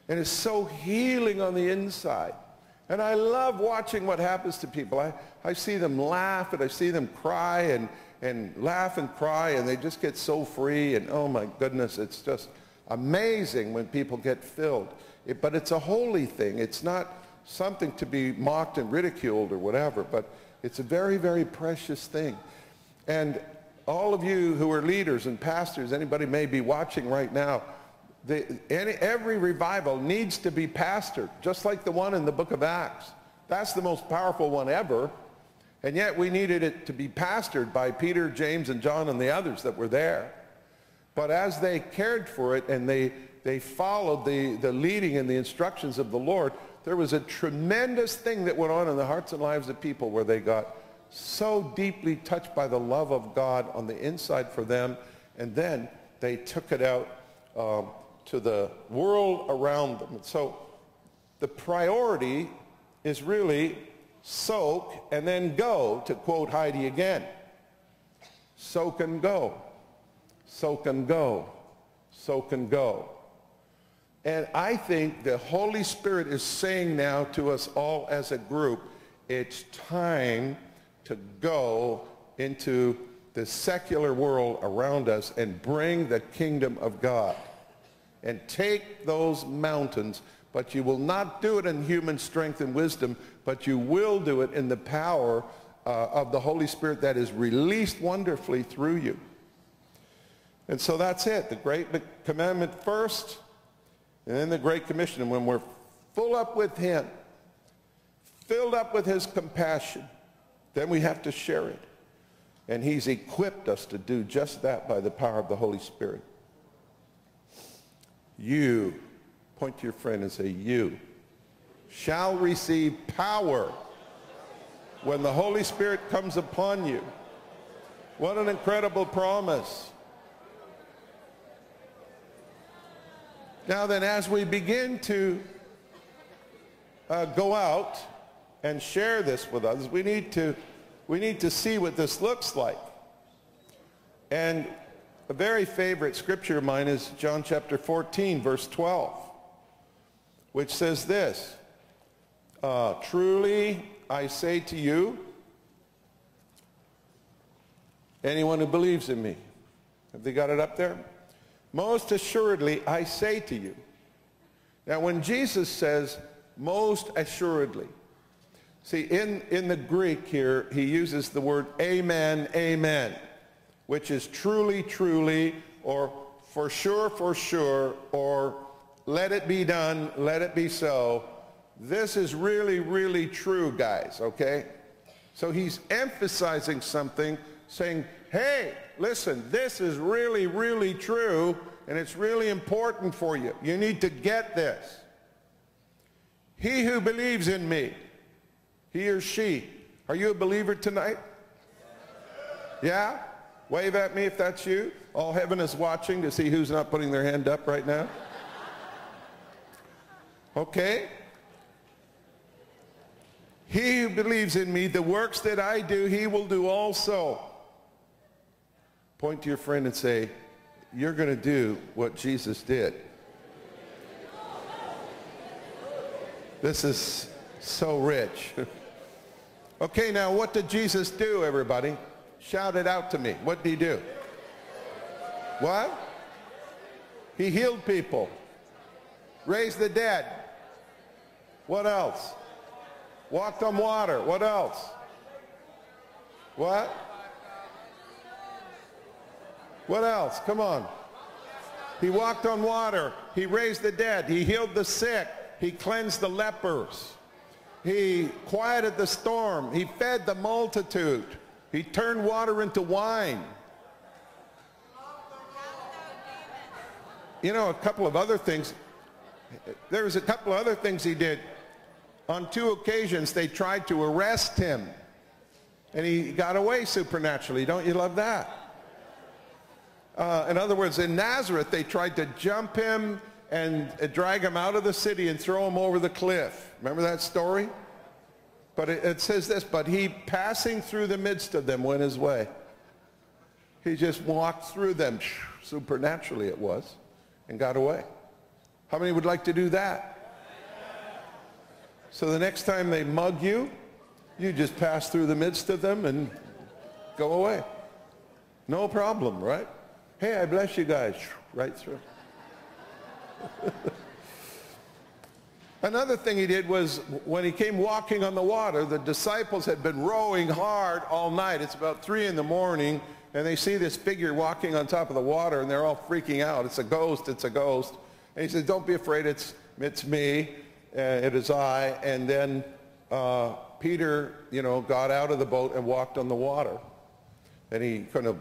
And it's so healing on the inside. And I love watching what happens to people. I see them laugh, and I see them cry, and laugh and cry, and they just get so free. And oh my goodness, it's just amazing when people get filled. But it's a holy thing. It's not something to be mocked and ridiculed or whatever, but it's a very, very precious thing. And all of you who are leaders and pastors, anybody may be watching right now, every revival needs to be pastored, just like the one in the book of Acts. That's the most powerful one ever. And yet we needed it to be pastored by Peter, James, and John and the others that were there. But as they cared for it and they followed the leading and the instructions of the Lord, there was a tremendous thing that went on in the hearts and lives of people where they got so deeply touched by the love of God on the inside for them, and then they took it out to the world around them. And so the priority is really soak and then go, to quote Heidi again. Soak and go. Soak and go. Soak and go. And I think the Holy Spirit is saying now to us all as a group, it's time to go into the secular world around us and bring the kingdom of God and take those mountains. But you will not do it in human strength and wisdom, but you will do it in the power of the Holy Spirit that is released wonderfully through you. And so that's it, the Great Commandment first, and then the Great Commission. And when we're full up with him, filled up with his compassion, then we have to share it. And he's equipped us to do just that by the power of the Holy Spirit. You, point to your friend and say, you shall receive power when the Holy Spirit comes upon you. What an incredible promise. Now then, as we begin to go out and share this with others, we need to see what this looks like. And a very favorite scripture of mine is John chapter 14, verse 12, which says this, truly I say to you, anyone who believes in me. Have they got it up there? Most assuredly I say to you. Now when Jesus says most assuredly, see, in the Greek here, he uses the word amen, amen, which is truly, truly, or for sure, or let it be done, let it be so. This is really, really true, guys, okay? So he's emphasizing something saying, hey, listen, this is really, really true, and it's really important for you. You need to get this. He who believes in me, he or she. Are you a believer tonight? Yeah? Wave at me if that's you. All heaven is watching to see who's not putting their hand up right now. Okay? He who believes in me, the works that I do, he will do also. Point to your friend and say, you're going to do what Jesus did. This is so rich. Okay, now what did Jesus do, everybody? Shout it out to me. What did he do? What? He healed people. Raised the dead. What else? Walked on water. What else? What? What else? Come on. He walked on water. He raised the dead. He healed the sick. He cleansed the lepers. He quieted the storm. He fed the multitude. He turned water into wine. You know, a couple of other things. There was a couple of other things he did. On two occasions, they tried to arrest him, and he got away supernaturally. Don't you love that? In other words, in Nazareth, they tried to jump him and drag him out of the city and throw him over the cliff. Remember that story? But it says this, but he, passing through the midst of them, went his way. He just walked through them, supernaturally it was, and got away. How many would like to do that? So the next time they mug you, you just pass through the midst of them and go away. No problem, right? Hey, I bless you guys. Right through. Another thing he did was when he came walking on the water, the disciples had been rowing hard all night. It's about 3 in the morning, and they see this figure walking on top of the water, and they're all freaking out. It's a ghost. It's a ghost. And he says, don't be afraid. It's me. It is I. And then Peter, you know, got out of the boat and walked on the water. And he kind of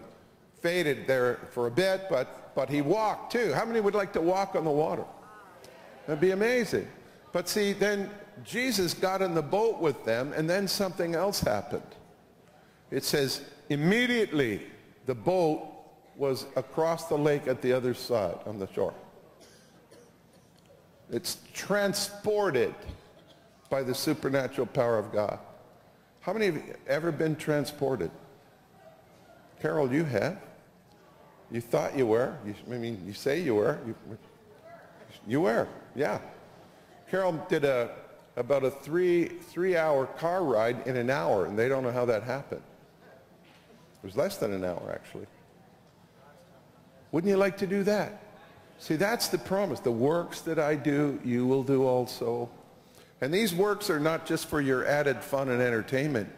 faded there for a bit, but he walked too. How many would like to walk on the water? That'd be amazing. But see, then Jesus got in the boat with them, and then something else happened. It says, immediately the boat was across the lake at the other side, on the shore. It's transported by the supernatural power of God. How many of you have ever been transported? Carol, you have. You thought you were. I mean, you say you were. You were, yeah. Carol did about a three-hour car ride in an hour, and they don't know how that happened. It was less than an hour, actually. Wouldn't you like to do that? See, that's the promise. The works that I do, you will do also. And these works are not just for your added fun and entertainment.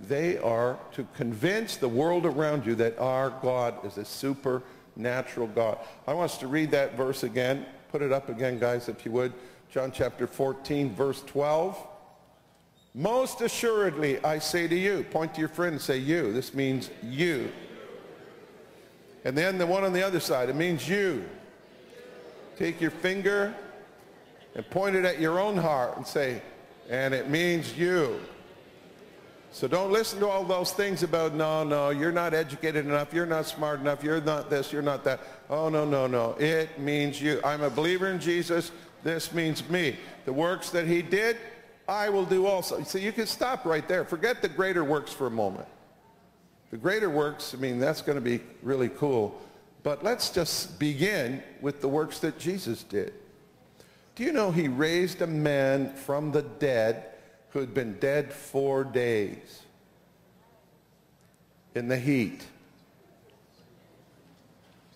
They are to convince the world around you that our God is a supernatural God. I want us to read that verse again. Put it up again, guys, if you would. John chapter 14, verse 12. Most assuredly, I say to you. Point to your friend and say, you. This means you. And then the one on the other side. It means you. Take your finger and point it at your own heart and say, and it means you. So don't listen to all those things about, no, you're not educated enough, you're not smart enough, you're not this, you're not that. Oh, no, it means you. I'm a believer in Jesus, this means me. The works that he did, I will do also. So you can stop right there. Forget the greater works for a moment. The greater works, I mean, that's going to be really cool. But let's just begin with the works that Jesus did. Do you know he raised a man from the dead who had been dead 4 days in the heat?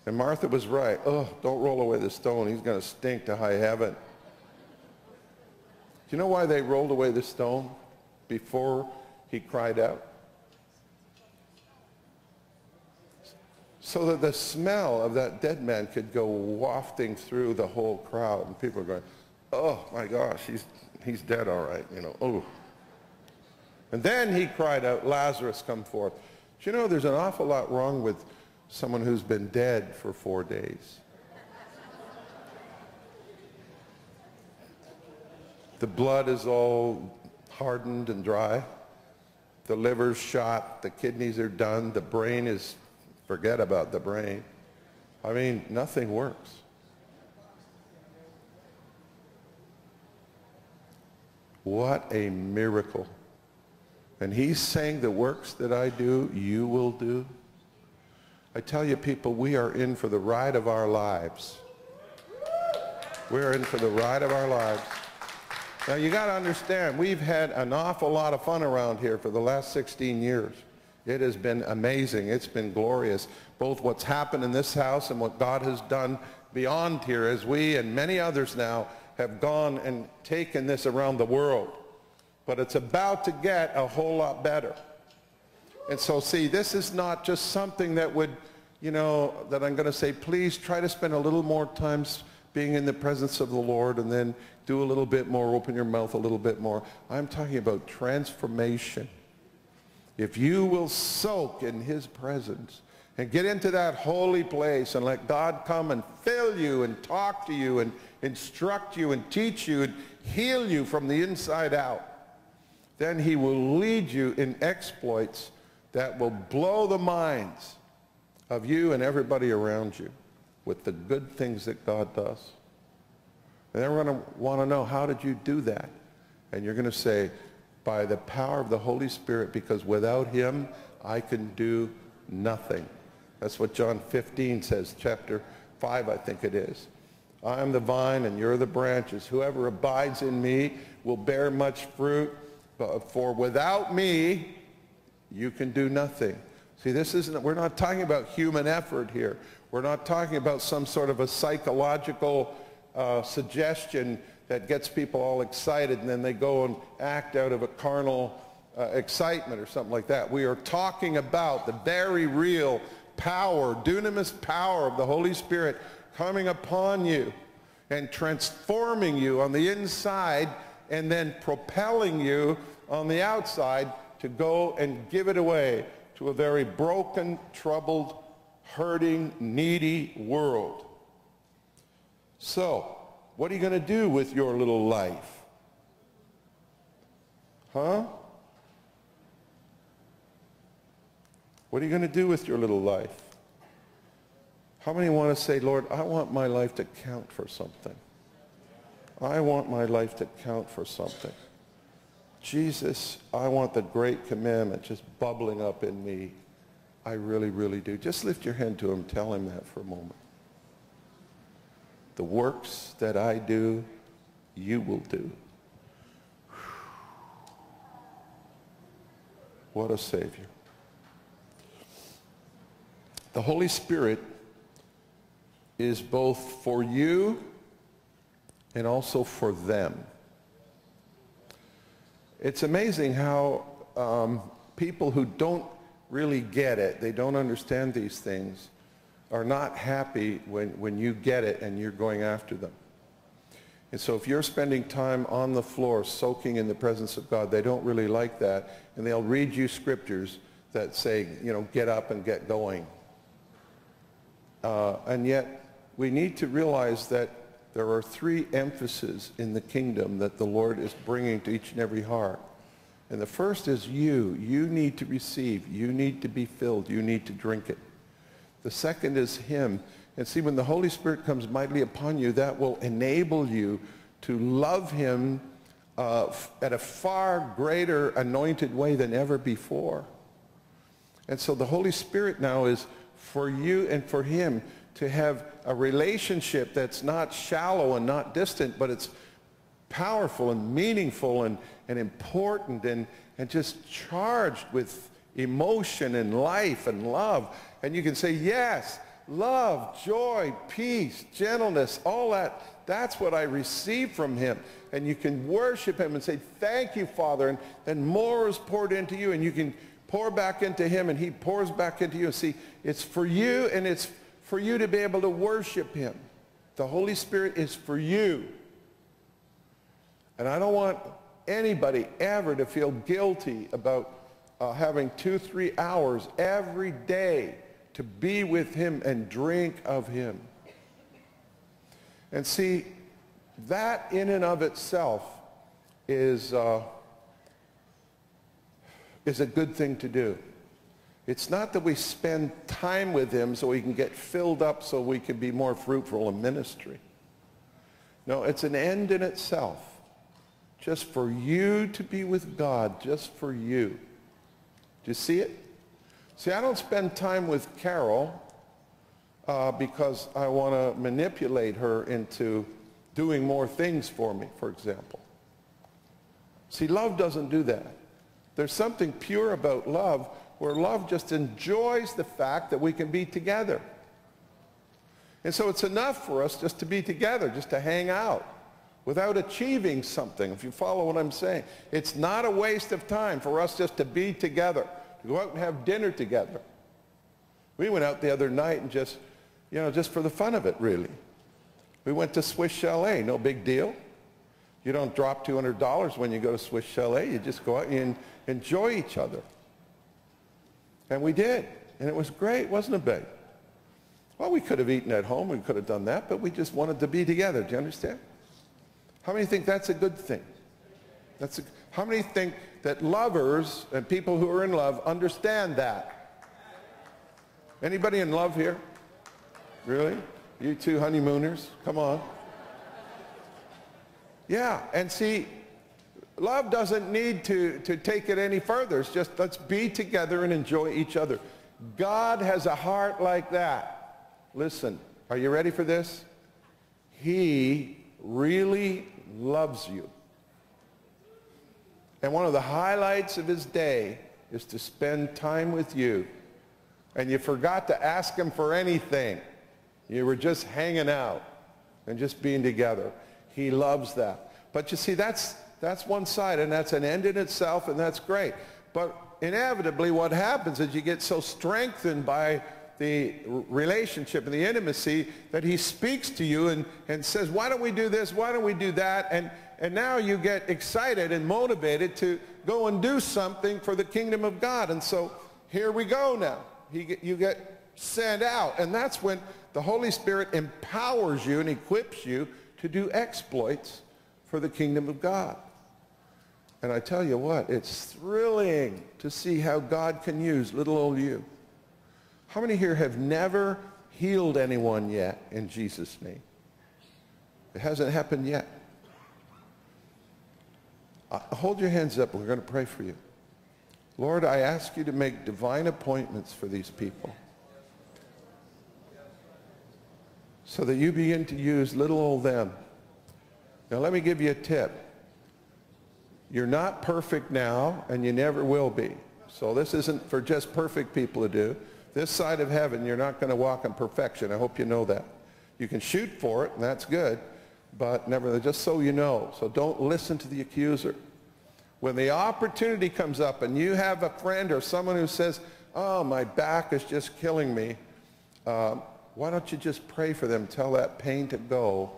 And Martha was right. Oh, don't roll away the stone. He's going to stink to high heaven. Do you know why they rolled away the stone before he cried out? So that the smell of that dead man could go wafting through the whole crowd. And people are going, oh my gosh, he's dead, all right, you know, oh. And then he cried out, Lazarus, come forth. Do you know there's an awful lot wrong with someone who's been dead for 4 days? The blood is all hardened and dry. The liver's shot. The kidneys are done. The brain is, forget about the brain. I mean, nothing works. What a miracle. And he's saying the works that I do, you will do. I tell you, people, we are in for the ride of our lives. We're in for the ride of our lives. Now, you got to understand, we've had an awful lot of fun around here for the last 16 years. It has been amazing. It's been glorious, both what's happened in this house and what God has done beyond here as we and many others now have gone and taken this around the world. But it's about to get a whole lot better. And so, see, this is not just something that would, you know, that I'm going to say, please try to spend a little more time being in the presence of the Lord and then do a little bit more, open your mouth a little bit more. I'm talking about transformation. If you will soak in his presence and get into that holy place and let God come and fill you and talk to you and instruct you and teach you and heal you from the inside out, then he will lead you in exploits that will blow the minds of you and everybody around you with the good things that God does. And then we're going to want to know, how did you do that? And you're going to say, by the power of the Holy Spirit, because without him, I can do nothing. That's what John 15 says, chapter 5, I think it is. I am the vine and you're the branches. Whoever abides in me will bear much fruit, for without me, you can do nothing. See, this isn't, we're not talking about human effort here. We're not talking about some sort of a psychological suggestion that gets people all excited and then they go and act out of a carnal excitement or something like that. We are talking about the very real power, dunamis power of the Holy Spirit coming upon you and transforming you on the inside and then propelling you on the outside to go and give it away to a very broken, troubled, hurting, needy world. So, what are you going to do with your little life? Huh? What are you going to do with your little life? How many want to say, Lord, I want my life to count for something? I want my life to count for something. Jesus, I want the great commandment just bubbling up in me. I really, really do. Just lift your hand to him. Tell him that for a moment. The works that I do, you will do. What a Savior. The Holy Spirit is both for you and also for them. It's amazing how people who don't really get it, they don't understand these things, are not happy when you get it and you're going after them. And so if you're spending time on the floor soaking in the presence of God, they don't really like that, and they'll read you scriptures that say, you know, get up and get going. And yet we need to realize that there are three emphases in the kingdom that the Lord is bringing to each and every heart. And the first is you. You need to receive. You need to be filled. You need to drink it. The second is him. And see, when the Holy Spirit comes mightily upon you, that will enable you to love him at a far greater anointed way than ever before. And so the Holy Spirit now is for you and for him, to have a relationship that's not shallow and not distant, but it's powerful and meaningful and important and just charged with emotion and life and love. And you can say, yes, love, joy, peace, gentleness, all that, that's what I receive from him. And you can worship him and say, thank you, Father, and then more is poured into you, and you can pour back into him, and he pours back into you. And see, it's for you, and it's for you to be able to worship him. The Holy Spirit is for you. And I don't want anybody ever to feel guilty about having 2-3 hours every day to be with him and drink of him. And see, that in and of itself is a good thing to do. It's not that we spend time with him so we can get filled up so we can be more fruitful in ministry. No, it's an end in itself. Just for you to be with God, just for you. Do you see it? See, I don't spend time with Carol because I want to manipulate her into doing more things for me, for example. See, love doesn't do that. There's something pure about love, where love just enjoys the fact that we can be together. And so it's enough for us just to be together, just to hang out, without achieving something, if you follow what I'm saying. It's not a waste of time for us just to be together, to go out and have dinner together. We went out the other night and just, you know, just for the fun of it, really. We went to Swiss Chalet, no big deal. You don't drop $200 when you go to Swiss Chalet. You just go out and enjoy each other. And we did, and it was great, wasn't it, babe? Well, we could have eaten at home, we could have done that, but we just wanted to be together. Do you understand? How many think that's a good thing? How many think that lovers and people who are in love understand that? Anybody in love here? Really? You two honeymooners? Come on. Yeah, and see, love doesn't need to take it any further. It's just, let's be together and enjoy each other. God has a heart like that. Listen, are you ready for this? He really loves you. And one of the highlights of his day is to spend time with you. And you forgot to ask him for anything. You were just hanging out and just being together. He loves that. But you see, that's one side, and that's an end in itself, and that's great. But inevitably what happens is you get so strengthened by the relationship and the intimacy that he speaks to you and says, why don't we do this, why don't we do that? And now you get excited and motivated to go and do something for the kingdom of God. And so here we go now. You get sent out, and that's when the Holy Spirit empowers you and equips you to do exploits for the kingdom of God. And I tell you what, it's thrilling to see how God can use little old you. How many here have never healed anyone yet in Jesus' name? It hasn't happened yet. Hold your hands up. We're going to pray for you. Lord, I ask you to make divine appointments for these people so that you begin to use little old them. Now, let me give you a tip. You're not perfect now, and you never will be. So this isn't for just perfect people to do. This side of heaven, you're not going to walk in perfection. I hope you know that. You can shoot for it, and that's good, but nevertheless, just so you know. So don't listen to the accuser. When the opportunity comes up and you have a friend or someone who says, oh, my back is just killing me, why don't you just pray for them, tell that pain to go,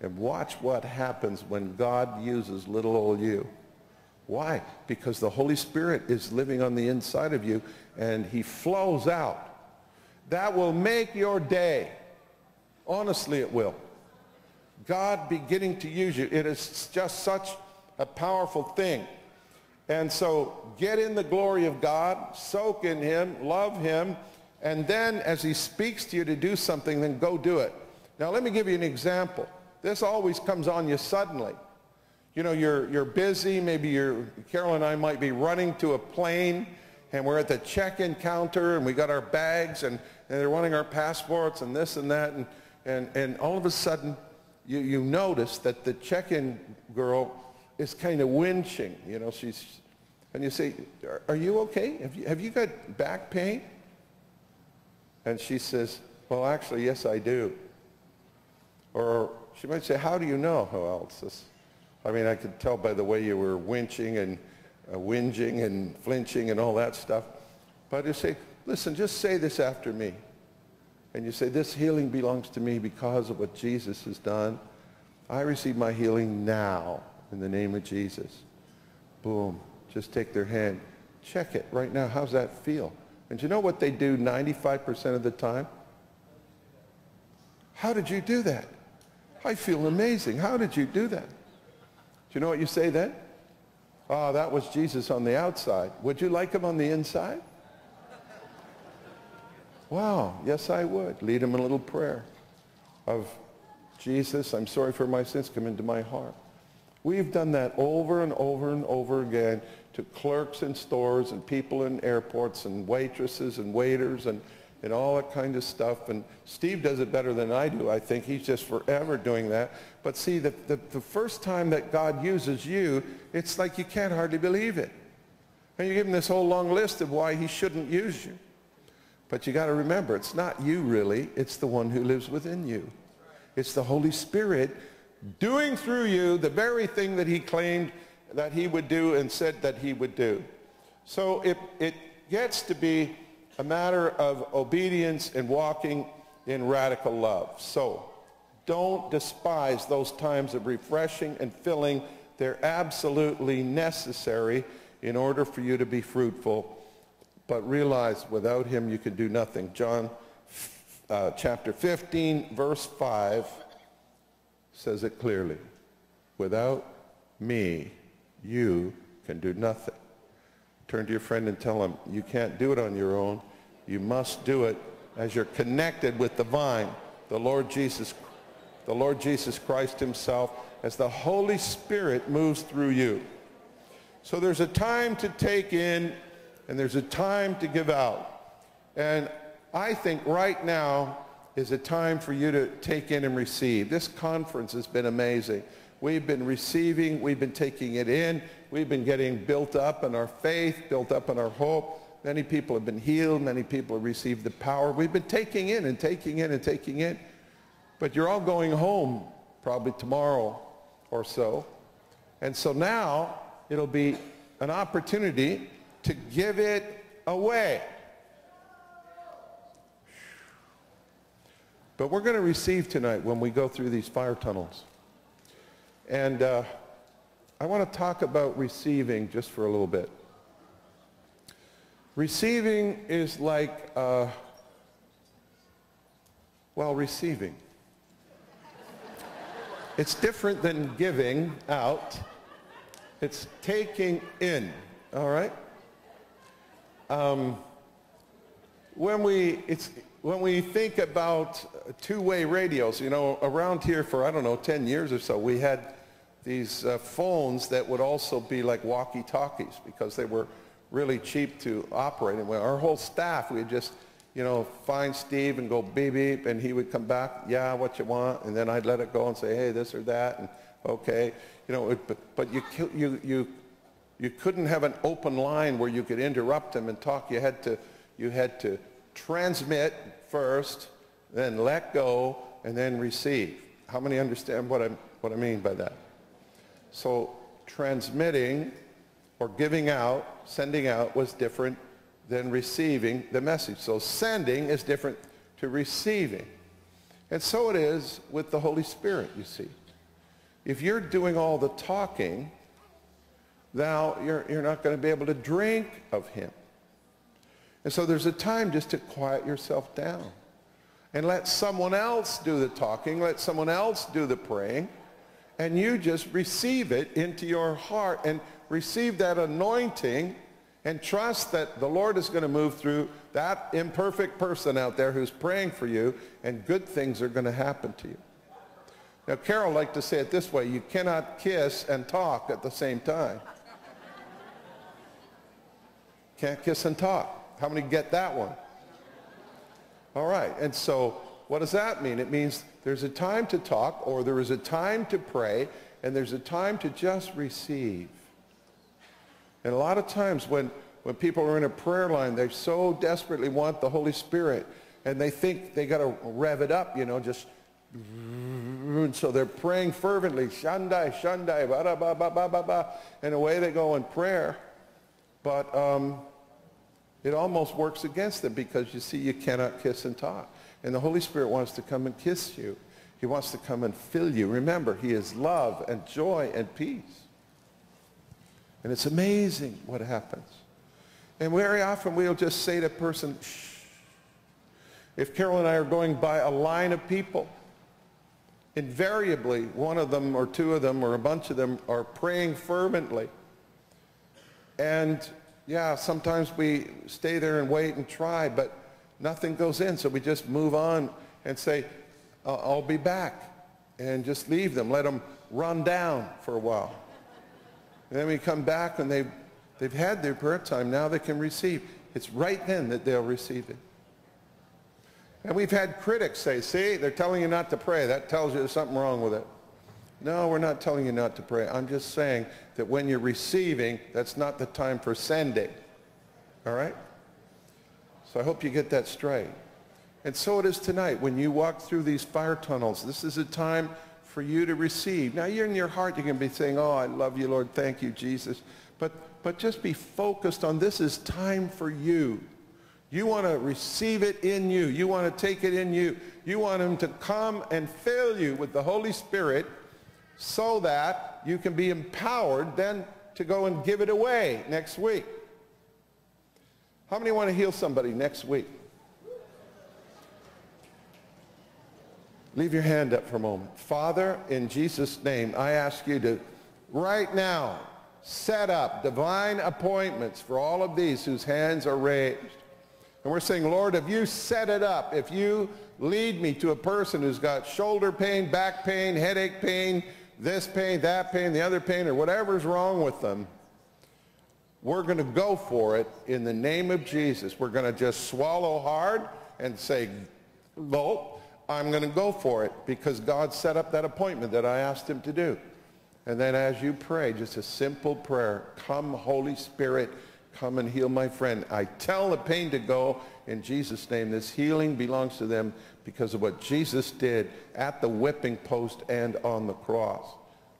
and watch what happens when God uses little old you. Why? Because the Holy Spirit is living on the inside of you, and he flows out. That will make your day. Honestly, it will. God beginning to use you. It is just such a powerful thing. And so get in the glory of God, soak in him, love him, and then as he speaks to you to do something, then go do it. Now, let me give you an example. This always comes on you suddenly. You know, you're busy, maybe Carol and I might be running to a plane, and we're at the check-in counter, and we got our bags, and they're wanting our passports, and this and that, and all of a sudden, you notice that the check-in girl is kind of winching, you know, and you say, are you okay? Have you got back pain? And she says, well, actually, yes, I do. Or she might say, how do you know? Well, it's this. I mean, I could tell by the way you were whinging and flinching and all that stuff. But you say, listen, just say this after me. And you say, this healing belongs to me because of what Jesus has done. I receive my healing now in the name of Jesus. Boom. Just take their hand. Check it right now. How's that feel? And you know what they do 95% of the time? How did you do that? I feel amazing. How did you do that? Do you know what you say then? Oh, that was Jesus on the outside. Would you like him on the inside? Wow, yes, I would. Lead him in a little prayer of, Jesus, I'm sorry for my sins, come into my heart. We've done that over and over and over again to clerks in stores and people in airports and waitresses and waiters and all that kind of stuff. And Steve does it better than I do, I think. He's just forever doing that. But see, the first time that God uses you, it's like you can't hardly believe it. And you give him this whole long list of why he shouldn't use you. But you got to remember, it's not you really, it's the one who lives within you. It's the Holy Spirit doing through you the very thing that he claimed that he would do and said that he would do. So it gets to be a matter of obedience and walking in radical love. So don't despise those times of refreshing and filling. They're absolutely necessary in order for you to be fruitful. But realize without him you can do nothing. John chapter 15, verse 5 says it clearly. Without me, you can do nothing. Turn to your friend and tell him, you can't do it on your own. You must do it as you're connected with the vine, the Lord Jesus Christ himself, as the Holy Spirit moves through you. So there's a time to take in and there's a time to give out. And I think right now is a time for you to take in and receive. This conference has been amazing. We've been receiving, we've been taking it in, we've been getting built up in our faith, built up in our hope. Many people have been healed, many people have received the power. We've been taking in and taking in and taking in. But you're all going home probably tomorrow or so. And so now it'll be an opportunity to give it away. But we're going to receive tonight when we go through these fire tunnels. And I want to talk about receiving just for a little bit. Receiving is like, receiving. It's different than giving out. It's taking in, all right? When we think about two-way radios, you know, around here for, I don't know, 10 years or so, we had these phones that would also be like walkie-talkies because they were really cheap to operate. And our whole staff, we'd just, you know, find Steve and go beep, beep, and he would come back, yeah, what you want, and then I'd let it go and say, hey, this or that, and okay. You know, but you couldn't have an open line where you could interrupt them and talk. You had to transmit first, then let go, and then receive. How many understand what I mean by that? So transmitting or giving out, sending out, was different than receiving the message. So sending is different to receiving. And so it is with the Holy Spirit, you see. If you're doing all the talking, now you're not going to be able to drink of him. And so there's a time just to quiet yourself down and let someone else do the talking, let someone else do the praying, and you just receive it into your heart and receive that anointing and trust that the Lord is going to move through that imperfect person out there who's praying for you, and good things are going to happen to you. Now, Carol liked to say it this way, you cannot kiss and talk at the same time. Can't kiss and talk. How many get that one? All right, and so what does that mean? It means there's a time to talk, or there is a time to pray, and there's a time to just receive. And a lot of times when people are in a prayer line, they so desperately want the Holy Spirit, and they think they got to rev it up, you know, just, and so they're praying fervently, shandai, shandai, ba ba ba ba ba ba, and away they go in prayer. But it almost works against them because, you see, you cannot kiss and talk. And the Holy Spirit wants to come and kiss you. He wants to come and fill you. Remember, he is love and joy and peace. And it's amazing what happens. And very often we'll just say to a person, shh. If Carol and I are going by a line of people, invariably one of them or two of them or a bunch of them are praying fervently. And yeah, sometimes we stay there and wait and try, but nothing goes in. So we just move on and say, I'll be back, and just leave them, let them run down for a while. And then we come back and they've had their prayer time. Now they can receive. It's right then that they'll receive it. And we've had critics say, see, they're telling you not to pray. That tells you there's something wrong with it. No, we're not telling you not to pray. I'm just saying that when you're receiving, that's not the time for sending. All right? So I hope you get that straight. And so it is tonight. When you walk through these fire tunnels, this is a time for you to receive. Now, you're in your heart, you're going to be saying, oh, I love you, Lord. Thank you, Jesus. But just be focused on this is time for you. You want to receive it in you. You want to take it in you. You want him to come and fill you with the Holy Spirit so that you can be empowered then to go and give it away next week. How many want to heal somebody next week? Leave your hand up for a moment. Father, in Jesus' name, I ask you to right now set up divine appointments for all of these whose hands are raised. And we're saying, Lord, if you set it up, if you lead me to a person who's got shoulder pain, back pain, headache pain, this pain, that pain, the other pain, or whatever's wrong with them, we're going to go for it in the name of Jesus. We're going to just swallow hard and say, nope, I'm going to go for it because God set up that appointment that I asked him to do. And then as you pray, just a simple prayer, come, Holy Spirit, come and heal my friend. I tell the pain to go in Jesus' name. This healing belongs to them because of what Jesus did at the whipping post and on the cross.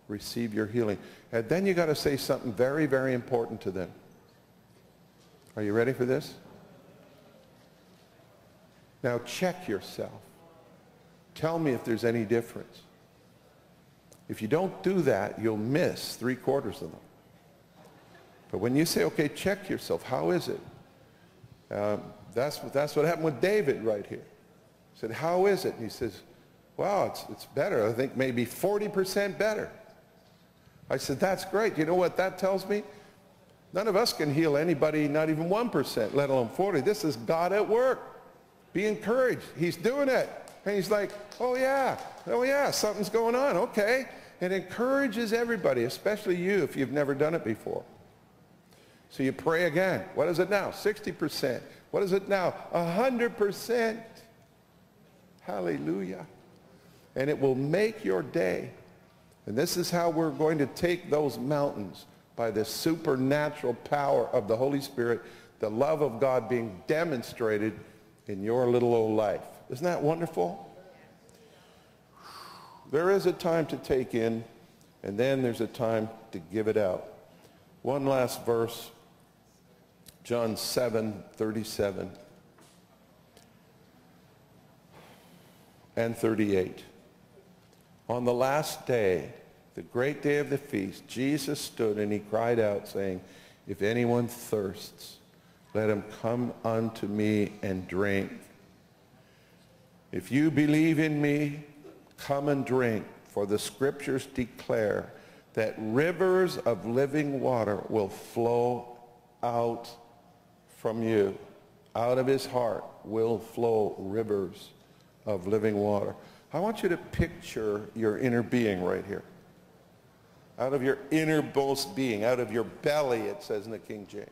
Receive your healing. And then you got to say something very, very important to them. Are you ready for this? Now check yourself. Tell me if there's any difference. If you don't do that, you'll miss three-quarters of them. But when you say, okay, check yourself, how is it? That's what happened with David right here. He said, how is it? And he says, wow, it's better. I think maybe 40% better. I said, that's great. You know what that tells me? None of us can heal anybody, not even 1%, let alone 40. This is God at work. Be encouraged. He's doing it. And he's like, oh yeah, something's going on, okay. It encourages everybody, especially you if you've never done it before. So you pray again. What is it now? 60%. What is it now? 100%. Hallelujah. And it will make your day. And this is how we're going to take those mountains, by the supernatural power of the Holy Spirit, the love of God being demonstrated in your little old life. Isn't that wonderful? There is a time to take in, and then there's a time to give it out. One last verse, John 7:37 and 38. On the last day, the great day of the feast, Jesus stood and he cried out, saying, if anyone thirsts, let him come unto me and drink. If you believe in me, come and drink, for the scriptures declare that rivers of living water will flow out from you. Out of his heart will flow rivers of living water. I want you to picture your inner being right here. Out of your innermost being, out of your belly, it says in the King James.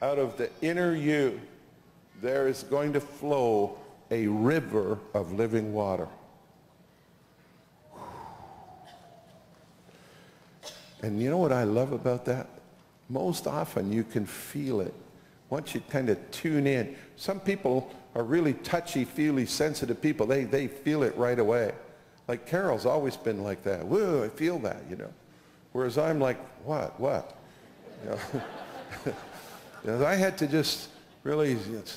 Out of the inner you, there is going to flow a river of living water. And you know what I love about that? Most often you can feel it once you kind of tune in. Some people are really touchy-feely, sensitive people. They feel it right away. Like Carol's always been like that. Whoa, I feel that, you know. Whereas I'm like, what, what? You know? I had to just really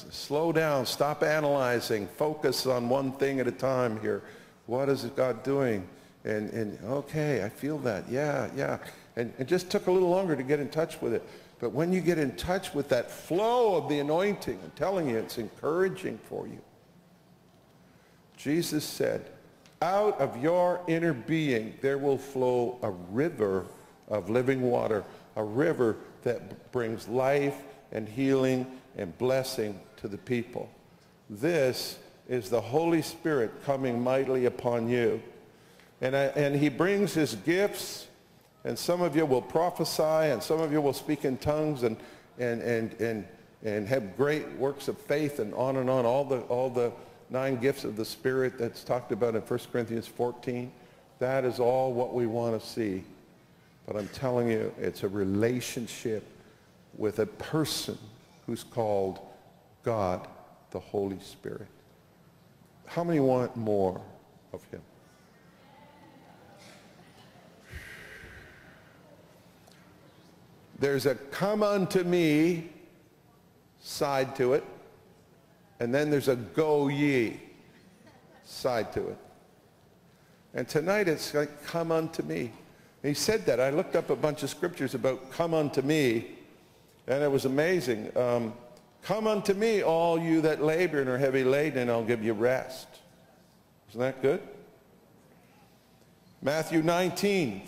slow down, stop analyzing, focus on one thing at a time here. What is God doing? And okay, I feel that, yeah. And it just took a little longer to get in touch with it. But when you get in touch with that flow of the anointing, I'm telling you, it's encouraging for you. Jesus said, out of your inner being there will flow a river of living water, a river that brings life and healing and blessing to the people. This is the Holy Spirit coming mightily upon you. And he brings his gifts, and some of you will prophesy, and some of you will speak in tongues, and have great works of faith, and on, all the 9 gifts of the Spirit that's talked about in 1 Corinthians 14. That is all what we want to see. But I'm telling you, it's a relationship with a person who's called God, the Holy Spirit. How many want more of him? There's a come unto me side to it, and then there's a go ye side to it. And tonight it's like, come unto me. And he said that. I looked up a bunch of scriptures about come unto me, and it was amazing. Come unto me, all you that labor and are heavy laden, and I'll give you rest. Isn't that good? Matthew 19,